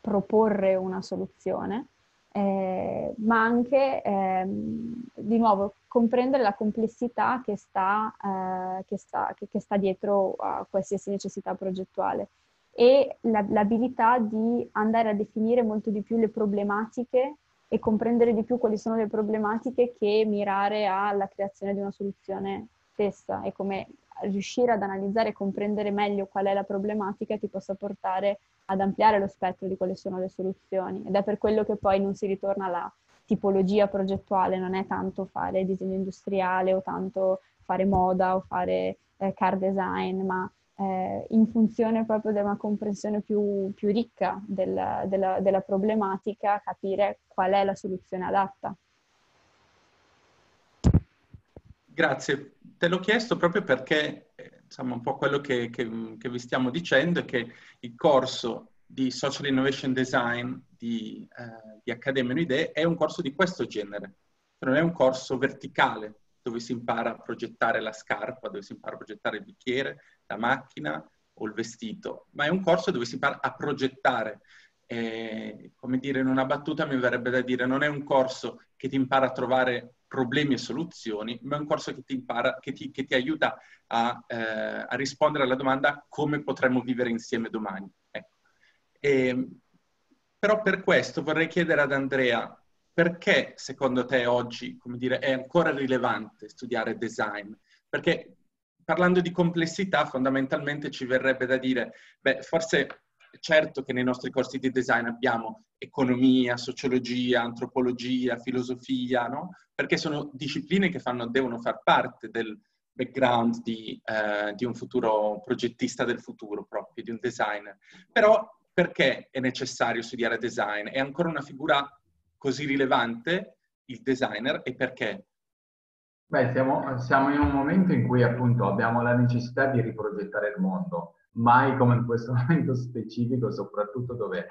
proporre una soluzione, eh, ma anche, eh, di nuovo, comprendere la complessità che sta, eh, che sta, che, che sta dietro a qualsiasi necessità progettuale e la, l'abilità di andare a definire molto di più le problematiche e comprendere di più quali sono le problematiche che mirare alla creazione di una soluzione stessa e come riuscire ad analizzare e comprendere meglio qual è la problematica ti possa portare ad ampliare lo spettro di quali sono le soluzioni ed è per quello che poi non si ritorna alla tipologia progettuale, non è tanto fare disegno industriale o tanto fare moda o fare eh, car design, ma eh, in funzione proprio di una comprensione più, più ricca della, della, della problematica, capire qual è la soluzione adatta. Grazie, te l'ho chiesto proprio perché insomma un po' quello che, che, che vi stiamo dicendo è che il corso di Social Innovation Design di, eh, di Accademia Unidee è un corso di questo genere, non è un corso verticale dove si impara a progettare la scarpa, dove si impara a progettare il bicchiere, la macchina o il vestito, ma è un corso dove si impara a progettare eh, come dire, in una battuta mi verrebbe da dire, non è un corso che ti impara a trovare problemi e soluzioni, ma è un corso che ti, impara, che ti, che ti aiuta a, eh, a rispondere alla domanda come potremmo vivere insieme domani. Ecco. E, però per questo vorrei chiedere ad Andrea, perché secondo te oggi, come dire, è ancora rilevante studiare design? Perché parlando di complessità fondamentalmente ci verrebbe da dire, beh, forse certo che nei nostri corsi di design abbiamo economia, sociologia, antropologia, filosofia, no? Perché sono discipline che fanno, devono far parte del background di, eh, di un futuro progettista del futuro proprio, di un designer. Però perché è necessario studiare design? È ancora una figura così rilevante il designer e perché? Beh, siamo, siamo in un momento in cui appunto abbiamo la necessità di riprogettare il mondo. Mai come in questo momento specifico, soprattutto dove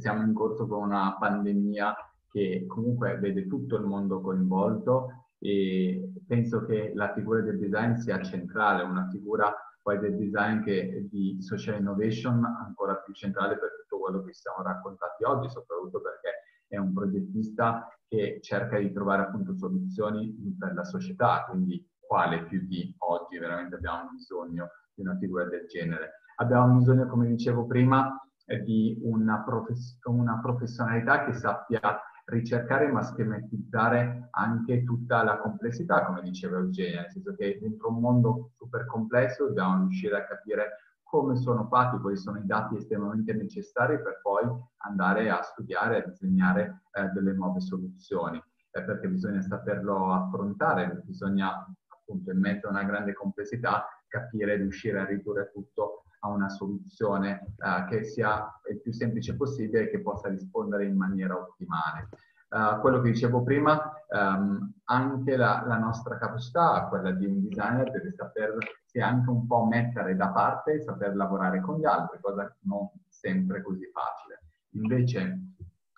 siamo in corso con una pandemia che comunque vede tutto il mondo coinvolto, e penso che la figura del design sia centrale, una figura poi del design che di social innovation ancora più centrale per tutto quello che siamo raccontati oggi, soprattutto perché è un progettista che cerca di trovare appunto soluzioni per la società, quindi quale più di oggi veramente abbiamo bisogno di una figura del genere. Abbiamo bisogno, come dicevo prima, di una, profes- una professionalità che sappia ricercare ma schematizzare anche tutta la complessità, come diceva Eugenia, nel senso che dentro un mondo super complesso dobbiamo riuscire a capire come sono fatti, quali sono i dati estremamente necessari per poi andare a studiare, a disegnare eh, delle nuove soluzioni, eh, perché bisogna saperlo affrontare, bisogna appunto in mezzo a una grande complessità capire, riuscire a ridurre tutto a una soluzione uh, che sia il più semplice possibile e che possa rispondere in maniera ottimale. Uh, quello che dicevo prima, um, anche la, la nostra capacità, quella di un designer, deve sapersi anche un po' mettere da parte e saper lavorare con gli altri, cosa non sempre così facile. Invece,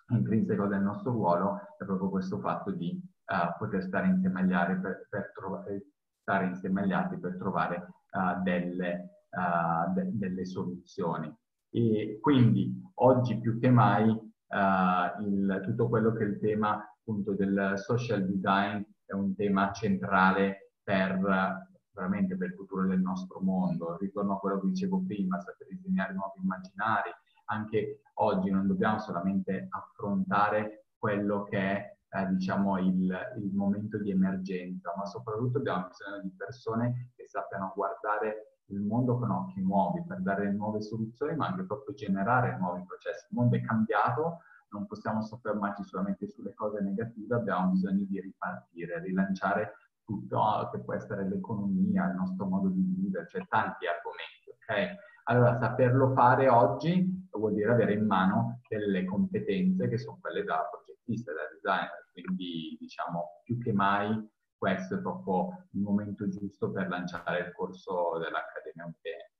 intrinseco del nostro ruolo è proprio questo fatto di uh, poter stare insieme agli altri per, per trovare... stare insieme agli altri per trovare uh, delle, uh, de delle soluzioni. E quindi oggi più che mai uh, il, tutto quello che è il tema appunto del social design è un tema centrale per uh, veramente per il futuro del nostro mondo. Ritorno a quello che dicevo prima, saper disegnare nuovi immaginari. Anche oggi non dobbiamo solamente affrontare quello che è Eh, diciamo il, il momento di emergenza, ma soprattutto abbiamo bisogno di persone che sappiano guardare il mondo con occhi nuovi per dare nuove soluzioni, ma anche proprio generare nuovi processi. Il mondo è cambiato, non possiamo soffermarci solamente sulle cose negative, abbiamo bisogno di ripartire, rilanciare tutto che può essere l'economia, il nostro modo di vivere, cioè tanti argomenti, ok? Allora, saperlo fare oggi vuol dire avere in mano delle competenze che sono quelle da progettista, da designer, quindi diciamo più che mai questo è proprio il momento giusto per lanciare il corso dell'Accademia Unidee.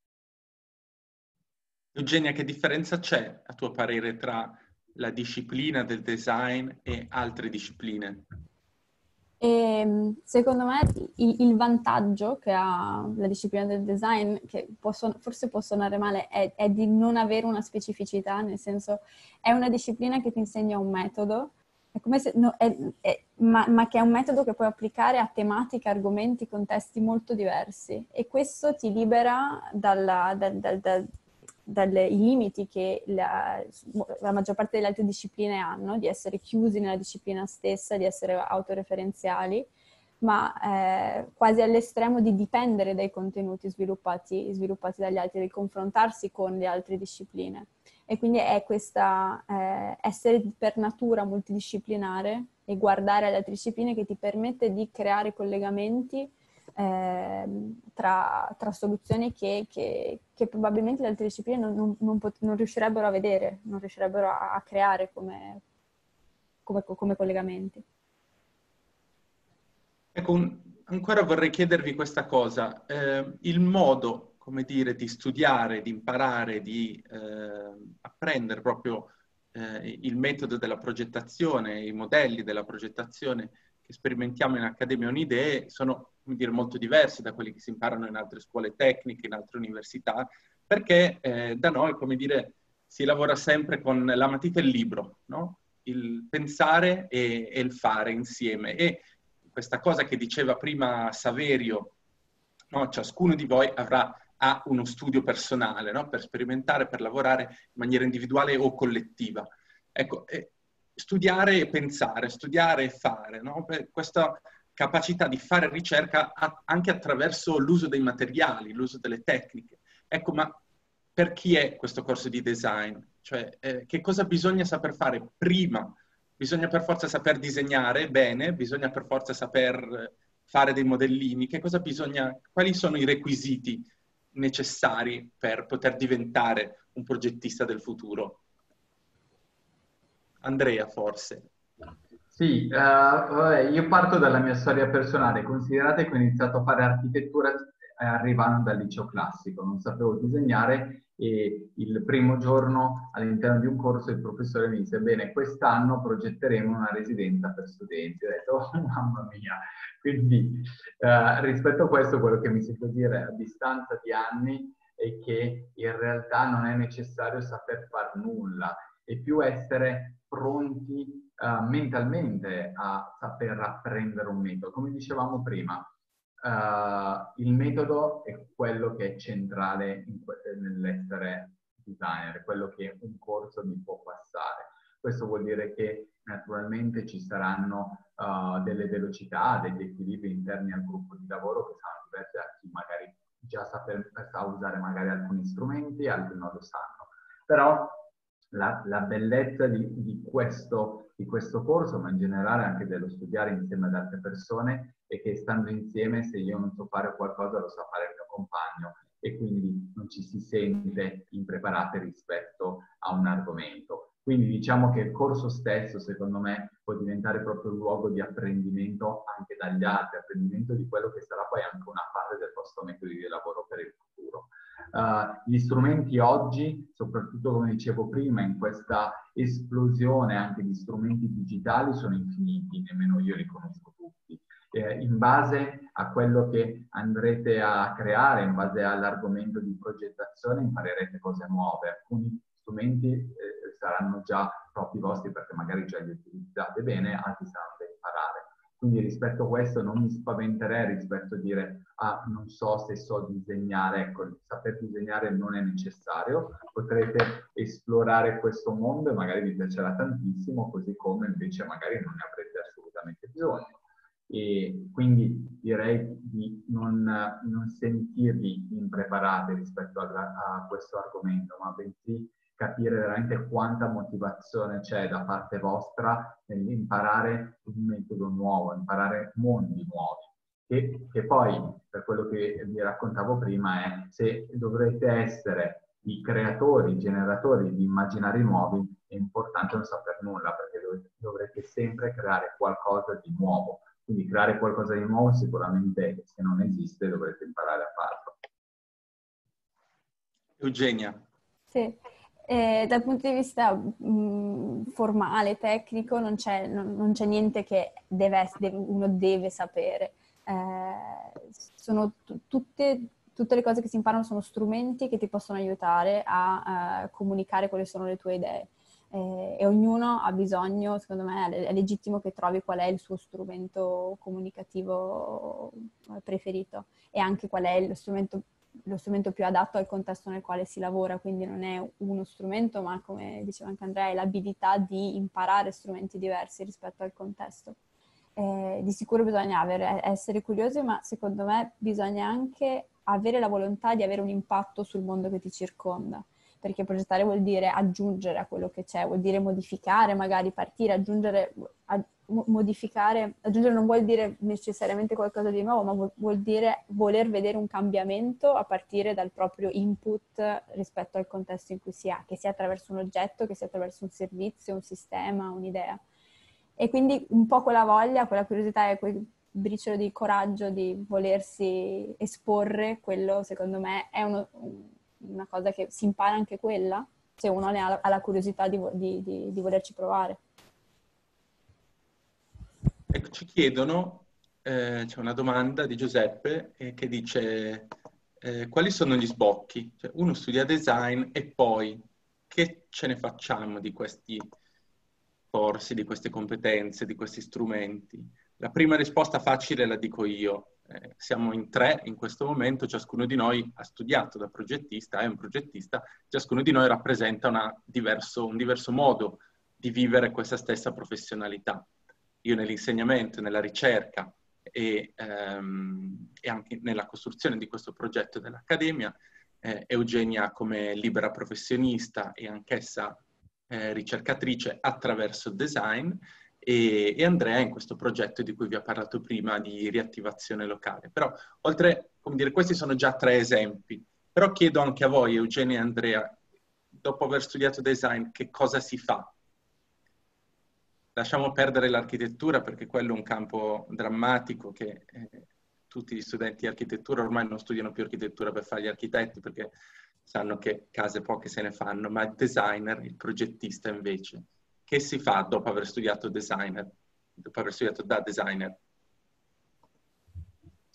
Eugenia, che differenza c'è, a tuo parere, tra la disciplina del design e altre discipline? E secondo me il, il vantaggio che ha la disciplina del design, che può suon- forse può suonare male, è, è di non avere una specificità, nel senso è una disciplina che ti insegna un metodo, è come se, no, è, è, ma, ma che è un metodo che puoi applicare a tematiche, argomenti, contesti molto diversi, e questo ti libera dalla, dal, dal, dal, dai limiti che la, la maggior parte delle altre discipline hanno, di essere chiusi nella disciplina stessa, di essere autoreferenziali, ma eh, quasi all'estremo di dipendere dai contenuti sviluppati, sviluppati dagli altri, di confrontarsi con le altre discipline. E quindi è questa eh, essere per natura multidisciplinare e guardare alle altre discipline che ti permette di creare collegamenti Eh, tra, tra soluzioni che, che, che probabilmente le altre discipline non, non, non, pot- non riuscirebbero a vedere, non riuscirebbero a, a creare come, come, come collegamenti. Ecco, un, ancora vorrei chiedervi questa cosa. Eh, il modo, come dire, di studiare, di imparare, di eh, apprendere proprio eh, il metodo della progettazione, i modelli della progettazione che sperimentiamo in Accademia Unidee sono, come dire, molto diversi da quelli che si imparano in altre scuole tecniche, in altre università, perché eh, da noi, come dire, si lavora sempre con la matita e il libro, no? Il pensare e, e il fare insieme. E questa cosa che diceva prima Saverio, no? Ciascuno di voi avrà ha uno studio personale, no? Per sperimentare, per lavorare in maniera individuale o collettiva. Ecco, e studiare e pensare, studiare e fare, no? Per questa capacità di fare ricerca anche attraverso l'uso dei materiali, l'uso delle tecniche. Ecco, ma per chi è questo corso di design? Cioè, eh, che cosa bisogna saper fare prima? Bisogna per forza saper disegnare bene, bisogna per forza saper fare dei modellini. Che cosa bisogna, quali sono i requisiti necessari per poter diventare un progettista del futuro? Andrea, forse. Sì, uh, vabbè, io parto dalla mia storia personale. Considerate che ho iniziato a fare architettura arrivando dal liceo classico, non sapevo disegnare e il primo giorno all'interno di un corso il professore mi disse: bene, quest'anno progetteremo una residenza per studenti. Ho detto: oh, mamma mia! Quindi eh, rispetto a questo, quello che mi sento dire a distanza di anni è che in realtà non è necessario saper far nulla, e più essere pronti eh, mentalmente a saper apprendere un metodo. Come dicevamo prima, Uh, il metodo è quello che è centrale nell'essere designer, quello che un corso mi può passare. Questo vuol dire che naturalmente ci saranno uh, delle velocità, degli equilibri interni al gruppo di lavoro che saranno diversi da chi magari già sa, per, sa usare magari alcuni strumenti, altri non lo sanno. Però la, la bellezza di, di, questo, di questo corso, ma in generale anche dello studiare insieme ad altre persone, e che stando insieme, se io non so fare qualcosa lo sa fare il mio compagno, e quindi non ci si sente impreparate rispetto a un argomento. Quindi diciamo che il corso stesso, secondo me, può diventare proprio un luogo di apprendimento anche dagli altri, apprendimento di quello che sarà poi anche una parte del vostro metodo di lavoro per il futuro. Uh, gli strumenti oggi, soprattutto come dicevo prima, in questa esplosione anche di strumenti digitali, sono infiniti, nemmeno io li conosco tutti. Eh, in base a quello che andrete a creare, in base all'argomento di progettazione, imparerete cose nuove. Alcuni strumenti eh, saranno già propri vostri perché magari già li utilizzate bene, altri saranno da imparare. Quindi rispetto a questo non mi spaventerei rispetto a dire: ah, non so se so disegnare. Ecco, saper disegnare non è necessario, potrete esplorare questo mondo e magari vi piacerà tantissimo, così come invece magari non ne avrete assolutamente bisogno. E quindi direi di non, non sentirvi impreparati rispetto a, a questo argomento, ma bensì capire veramente quanta motivazione c'è da parte vostra nell'imparare un metodo nuovo, imparare mondi nuovi. E che poi, per quello che vi raccontavo prima, è se dovrete essere i creatori, i generatori di immaginari nuovi, è importante non saper nulla, perché dov- dovrete sempre creare qualcosa di nuovo. Quindi creare qualcosa di nuovo sicuramente, se non esiste, dovrete imparare a farlo. Eugenia. Sì, eh, dal punto di vista mh, formale, tecnico, non c'è non c'è niente che deve, deve, uno deve sapere. Eh, sono tutte, tutte le cose che si imparano sono strumenti che ti possono aiutare a, a comunicare quali sono le tue idee. Eh, e ognuno ha bisogno, secondo me è legittimo che trovi qual è il suo strumento comunicativo preferito e anche qual è lo strumento, lo strumento più adatto al contesto nel quale si lavora. Quindi non è uno strumento, ma, come diceva anche Andrea, è l'abilità di imparare strumenti diversi rispetto al contesto. Eh, di sicuro bisogna avere, essere curiosi, ma secondo me bisogna anche avere la volontà di avere un impatto sul mondo che ti circonda. Perché progettare vuol dire aggiungere a quello che c'è, vuol dire modificare, magari partire, aggiungere, a, modificare. Aggiungere non vuol dire necessariamente qualcosa di nuovo, ma vuol, vuol dire voler vedere un cambiamento a partire dal proprio input rispetto al contesto in cui si ha, che sia attraverso un oggetto, che sia attraverso un servizio, un sistema, un'idea. E quindi un po' quella voglia, quella curiosità e quel briciolo di coraggio di volersi esporre, quello secondo me è uno... una cosa che si impara anche quella, se uno ne ha la, ha la curiosità di, di, di, di volerci provare. Ecco, ci chiedono, eh, c'è una domanda di Giuseppe eh, che dice eh, quali sono gli sbocchi? Cioè, uno studia design e poi che ce ne facciamo di questi corsi, di queste competenze, di questi strumenti? La prima risposta facile la dico io. Eh, siamo in tre in questo momento, ciascuno di noi ha studiato da progettista, è un progettista, ciascuno di noi rappresenta una diverso, un diverso modo di vivere questa stessa professionalità. Io nell'insegnamento, nella ricerca e, ehm, e anche nella costruzione di questo progetto dell'Accademia, eh, Eugenia come libera professionista e anch'essa eh, ricercatrice attraverso il design, e, e Andrea in questo progetto di cui vi ho parlato prima di riattivazione locale. Però oltre, come dire, questi sono già tre esempi, però chiedo anche a voi, Eugenia e Andrea, dopo aver studiato design, che cosa si fa? Lasciamo perdere l'architettura perché quello è un campo drammatico che eh, tutti gli studenti di architettura ormai non studiano più architettura per fare gli architetti perché sanno che case poche se ne fanno, ma il designer, il progettista invece, che si fa dopo aver studiato designer, dopo aver studiato da designer?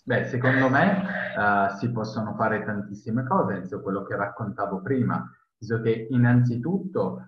Beh, secondo me uh, si possono fare tantissime cose, insomma, quello che raccontavo prima, visto che innanzitutto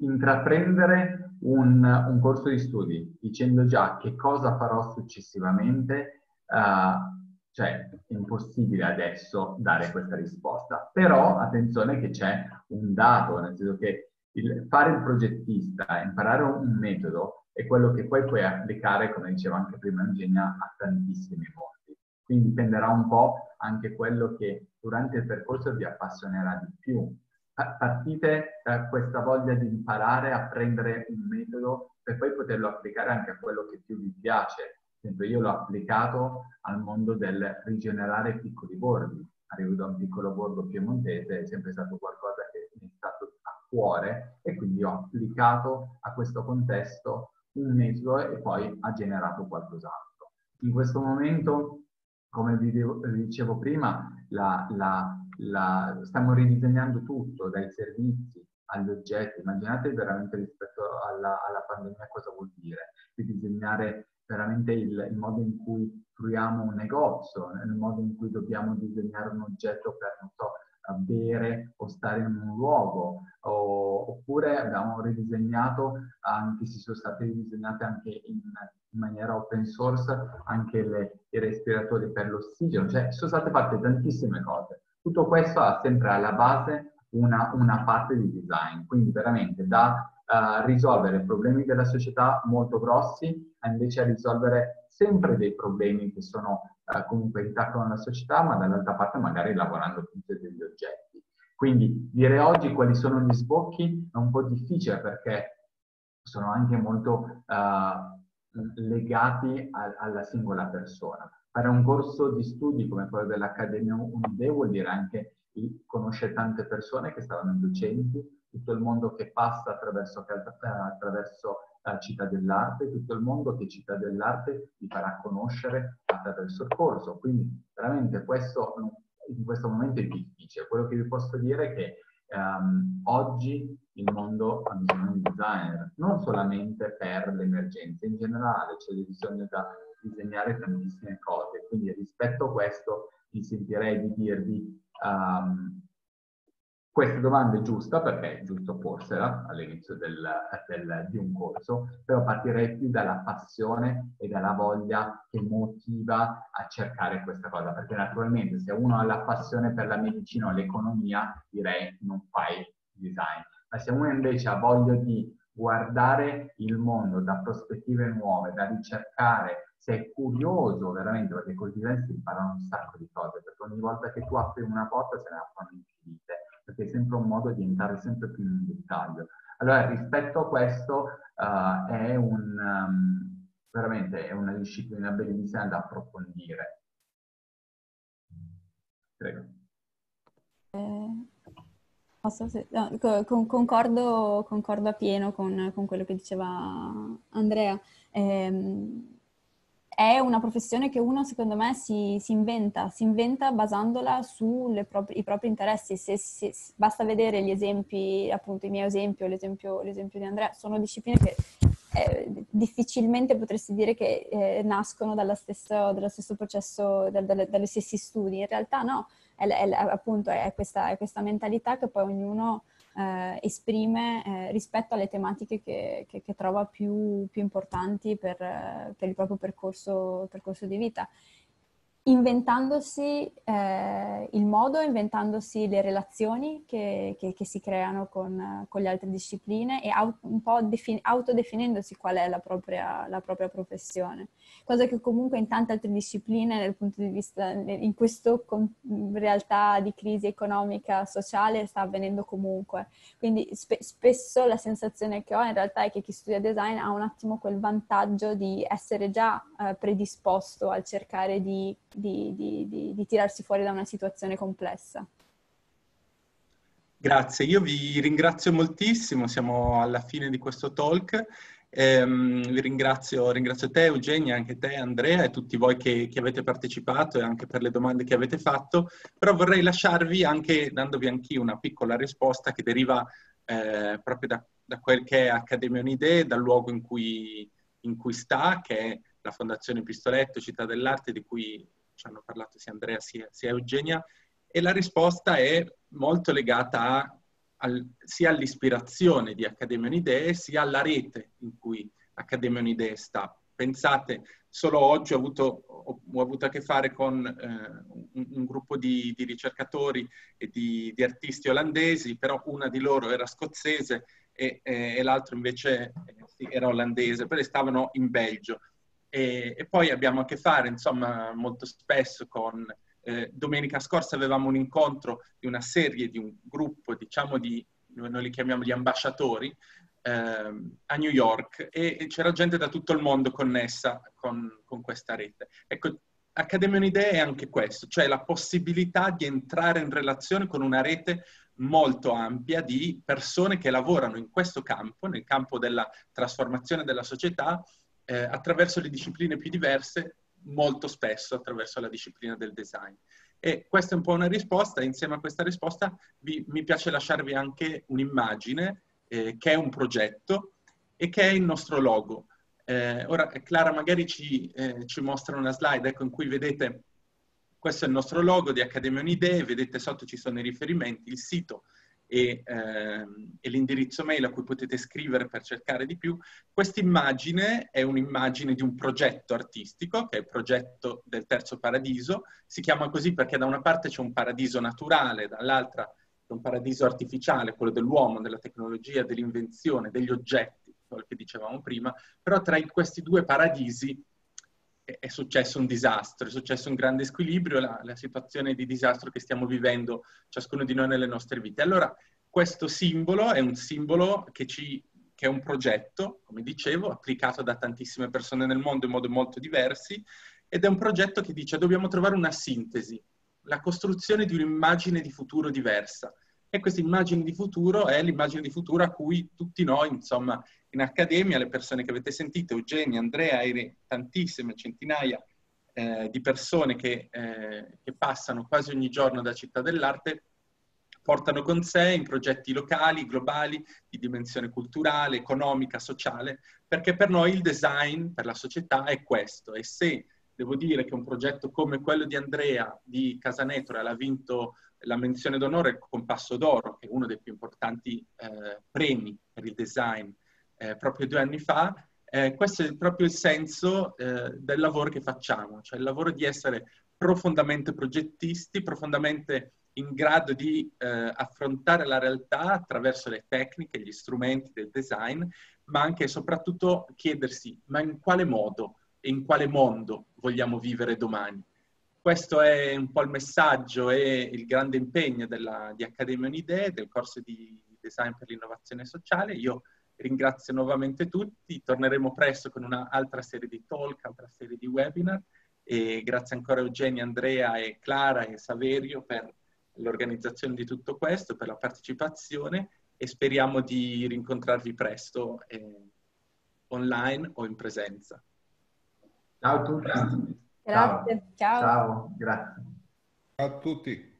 intraprendere un, un corso di studi dicendo già che cosa farò successivamente, uh, cioè è impossibile adesso dare questa risposta. Però attenzione che c'è un dato, nel senso che il, fare il progettista, imparare un metodo è quello che poi puoi applicare, come diceva anche prima Eugenia, a tantissimi modi. Quindi dipenderà un po' anche quello che durante il percorso vi appassionerà di più. Partite da eh, questa voglia di imparare a prendere un metodo per poi poterlo applicare anche a quello che più vi piace. Sempre io l'ho applicato al mondo del rigenerare piccoli borghi. Arrivo da un piccolo borgo piemontese, è sempre stato qualcosa che mi è stato a cuore e quindi ho applicato a questo contesto un metodo e poi ha generato qualcos'altro. In questo momento, come vi dicevo prima, la... la La, stiamo ridisegnando tutto, dai servizi agli oggetti. Immaginate veramente rispetto alla, alla pandemia cosa vuol dire. Ridisegnare veramente il, il modo in cui fruiamo un negozio, il modo in cui dobbiamo disegnare un oggetto per, non so, bere o stare in un luogo. O, oppure abbiamo ridisegnato, anche si sono state ridisegnate anche in, in maniera open source, anche le, i respiratori per l'ossigeno. Cioè sono state fatte tantissime cose. Tutto questo ha sempre alla base una, una parte di design, quindi veramente da uh, risolvere problemi della società molto grossi a invece a risolvere sempre dei problemi che sono uh, comunque intaccano la società, ma dall'altra parte magari lavorando appunto degli oggetti. Quindi dire oggi quali sono gli sbocchi è un po' difficile perché sono anche molto uh, legati a, alla singola persona. Fare un corso di studi come quello dell'Accademia Unidee vuol dire anche conoscere tante persone che stavano in docenti, tutto il mondo che passa attraverso, attraverso la Città dell'Arte, tutto il mondo che Città dell'Arte vi farà conoscere attraverso il corso. Quindi veramente questo in questo momento è difficile. Quello che vi posso dire è che ehm, oggi il mondo ha bisogno di designer, non solamente per l'emergenza, in generale c'è bisogno da disegnare tantissime cose, quindi rispetto a questo mi sentirei di dirvi um, questa domanda è giusta perché è giusto porsela all'inizio del, del, di un corso, però partirei più dalla passione e dalla voglia che motiva a cercare questa cosa, perché naturalmente se uno ha la passione per la medicina o l'economia direi non fai design, ma se uno invece ha voglia di guardare il mondo da prospettive nuove, da ricercare, se è curioso veramente, perché col design si imparano un sacco di cose, perché ogni volta che tu apri una porta se ne aprono infinite, perché è sempre un modo di entrare sempre più in dettaglio. Allora rispetto a questo uh, è un, um, veramente è una disciplina bellissima da approfondire. Prego. Eh, posso, se, no, con, concordo, concordo a pieno con, con quello che diceva Andrea. Eh, È una professione che uno, secondo me, si, si inventa, si inventa basandola sui propri, propri interessi. Se, se, basta vedere gli esempi, appunto i miei esempi o l'esempio di Andrea, sono discipline che eh, difficilmente potresti dire che eh, nascono dalla stessa, dallo stesso processo, dal, dal, dagli stessi studi. In realtà no, è, è, appunto è questa, è questa mentalità che poi ognuno eh, esprime eh, rispetto alle tematiche che, che, che trova più, più importanti per, per il proprio percorso, percorso di vita, inventandosi eh, il modo, inventandosi le relazioni che, che, che si creano con, con le altre discipline e aut- un po' defin- autodefinendosi qual è la propria, la propria professione. Cosa che comunque in tante altre discipline, dal punto di vista, in questa realtà di crisi economica, sociale, sta avvenendo comunque. Quindi spe- spesso la sensazione che ho in realtà è che chi studia design ha un attimo quel vantaggio di essere già eh, predisposto al cercare di Di, di, di, di tirarsi fuori da una situazione complessa. Grazie, io vi ringrazio moltissimo, siamo alla fine di questo talk, ehm, vi ringrazio, ringrazio te Eugenia, anche te Andrea e tutti voi che, che avete partecipato e anche per le domande che avete fatto, però vorrei lasciarvi anche, dandovi anch'io una piccola risposta che deriva eh, proprio da, da quel che è Accademia Unidee, dal luogo in cui, in cui sta, che è la Fondazione Pistoletto, Città dell'Arte, di cui ci hanno parlato sia Andrea sia, sia Eugenia, e la risposta è molto legata a, al, sia all'ispirazione di Accademia Unidee, sia alla rete in cui Accademia Unidee sta. Pensate, solo oggi ho avuto, ho, ho avuto a che fare con eh, un, un gruppo di, di ricercatori e di, di artisti olandesi, però una di loro era scozzese e, e, e l'altro invece era olandese, però stavano in Belgio. E, e poi abbiamo a che fare, insomma, molto spesso con... Eh, domenica scorsa avevamo un incontro di una serie, di un gruppo, diciamo, di... Noi li chiamiamo gli ambasciatori, eh, a New York, e, e c'era gente da tutto il mondo connessa con, con questa rete. Ecco, Accademia Unidee è anche questo, cioè la possibilità di entrare in relazione con una rete molto ampia di persone che lavorano in questo campo, nel campo della trasformazione della società, Eh, attraverso le discipline più diverse, molto spesso attraverso la disciplina del design. E questa è un po' una risposta, insieme a questa risposta vi, mi piace lasciarvi anche un'immagine eh, che è un progetto e che è il nostro logo. Eh, ora Clara magari ci, eh, ci mostra una slide, ecco, in cui vedete, questo è il nostro logo di Accademia Unidee, vedete sotto ci sono i riferimenti, il sito e, eh, e l'indirizzo mail a cui potete scrivere per cercare di più. Questa immagine è un'immagine di un progetto artistico, che è il progetto del Terzo Paradiso, si chiama così perché da una parte c'è un paradiso naturale, dall'altra c'è un paradiso artificiale, quello dell'uomo, della tecnologia, dell'invenzione, degli oggetti, quello che dicevamo prima, però tra questi due paradisi è successo un disastro, è successo un grande squilibrio, la, la situazione di disastro che stiamo vivendo ciascuno di noi nelle nostre vite. Allora, questo simbolo è un simbolo che, ci, che è un progetto, come dicevo, applicato da tantissime persone nel mondo in modi molto diversi, ed è un progetto che dice dobbiamo trovare una sintesi, la costruzione di un'immagine di futuro diversa. E questa immagine di futuro è l'immagine di futuro a cui tutti noi, insomma, in accademia, le persone che avete sentito, Eugenia, Andrea, e tantissime, centinaia eh, di persone che, eh, che passano quasi ogni giorno da Città dell'Arte, portano con sé in progetti locali, globali, di dimensione culturale, economica, sociale, perché per noi il design, per la società, è questo. E se devo dire che un progetto come quello di Andrea, di Casa Natural, ha vinto la menzione d'onore al Compasso d'Oro, che è uno dei più importanti eh, premi per il design, eh, proprio due anni fa, eh, questo è proprio il senso eh, del lavoro che facciamo, cioè il lavoro di essere profondamente progettisti, profondamente in grado di eh, affrontare la realtà attraverso le tecniche, gli strumenti del design, ma anche e soprattutto chiedersi ma in quale modo e in quale mondo vogliamo vivere domani. Questo è un po' il messaggio e il grande impegno della, di Accademia Unidee, del corso di Design per l'Innovazione Sociale. Io ringrazio nuovamente tutti, torneremo presto con un'altra serie di talk, altra serie di webinar, e grazie ancora a Eugenia, Andrea e Clara e Saverio per l'organizzazione di tutto questo, per la partecipazione, e speriamo di rincontrarvi presto eh, online o in presenza. Ciao a tutti. Grazie, ciao. Ciao. Ciao, grazie. Ciao a tutti.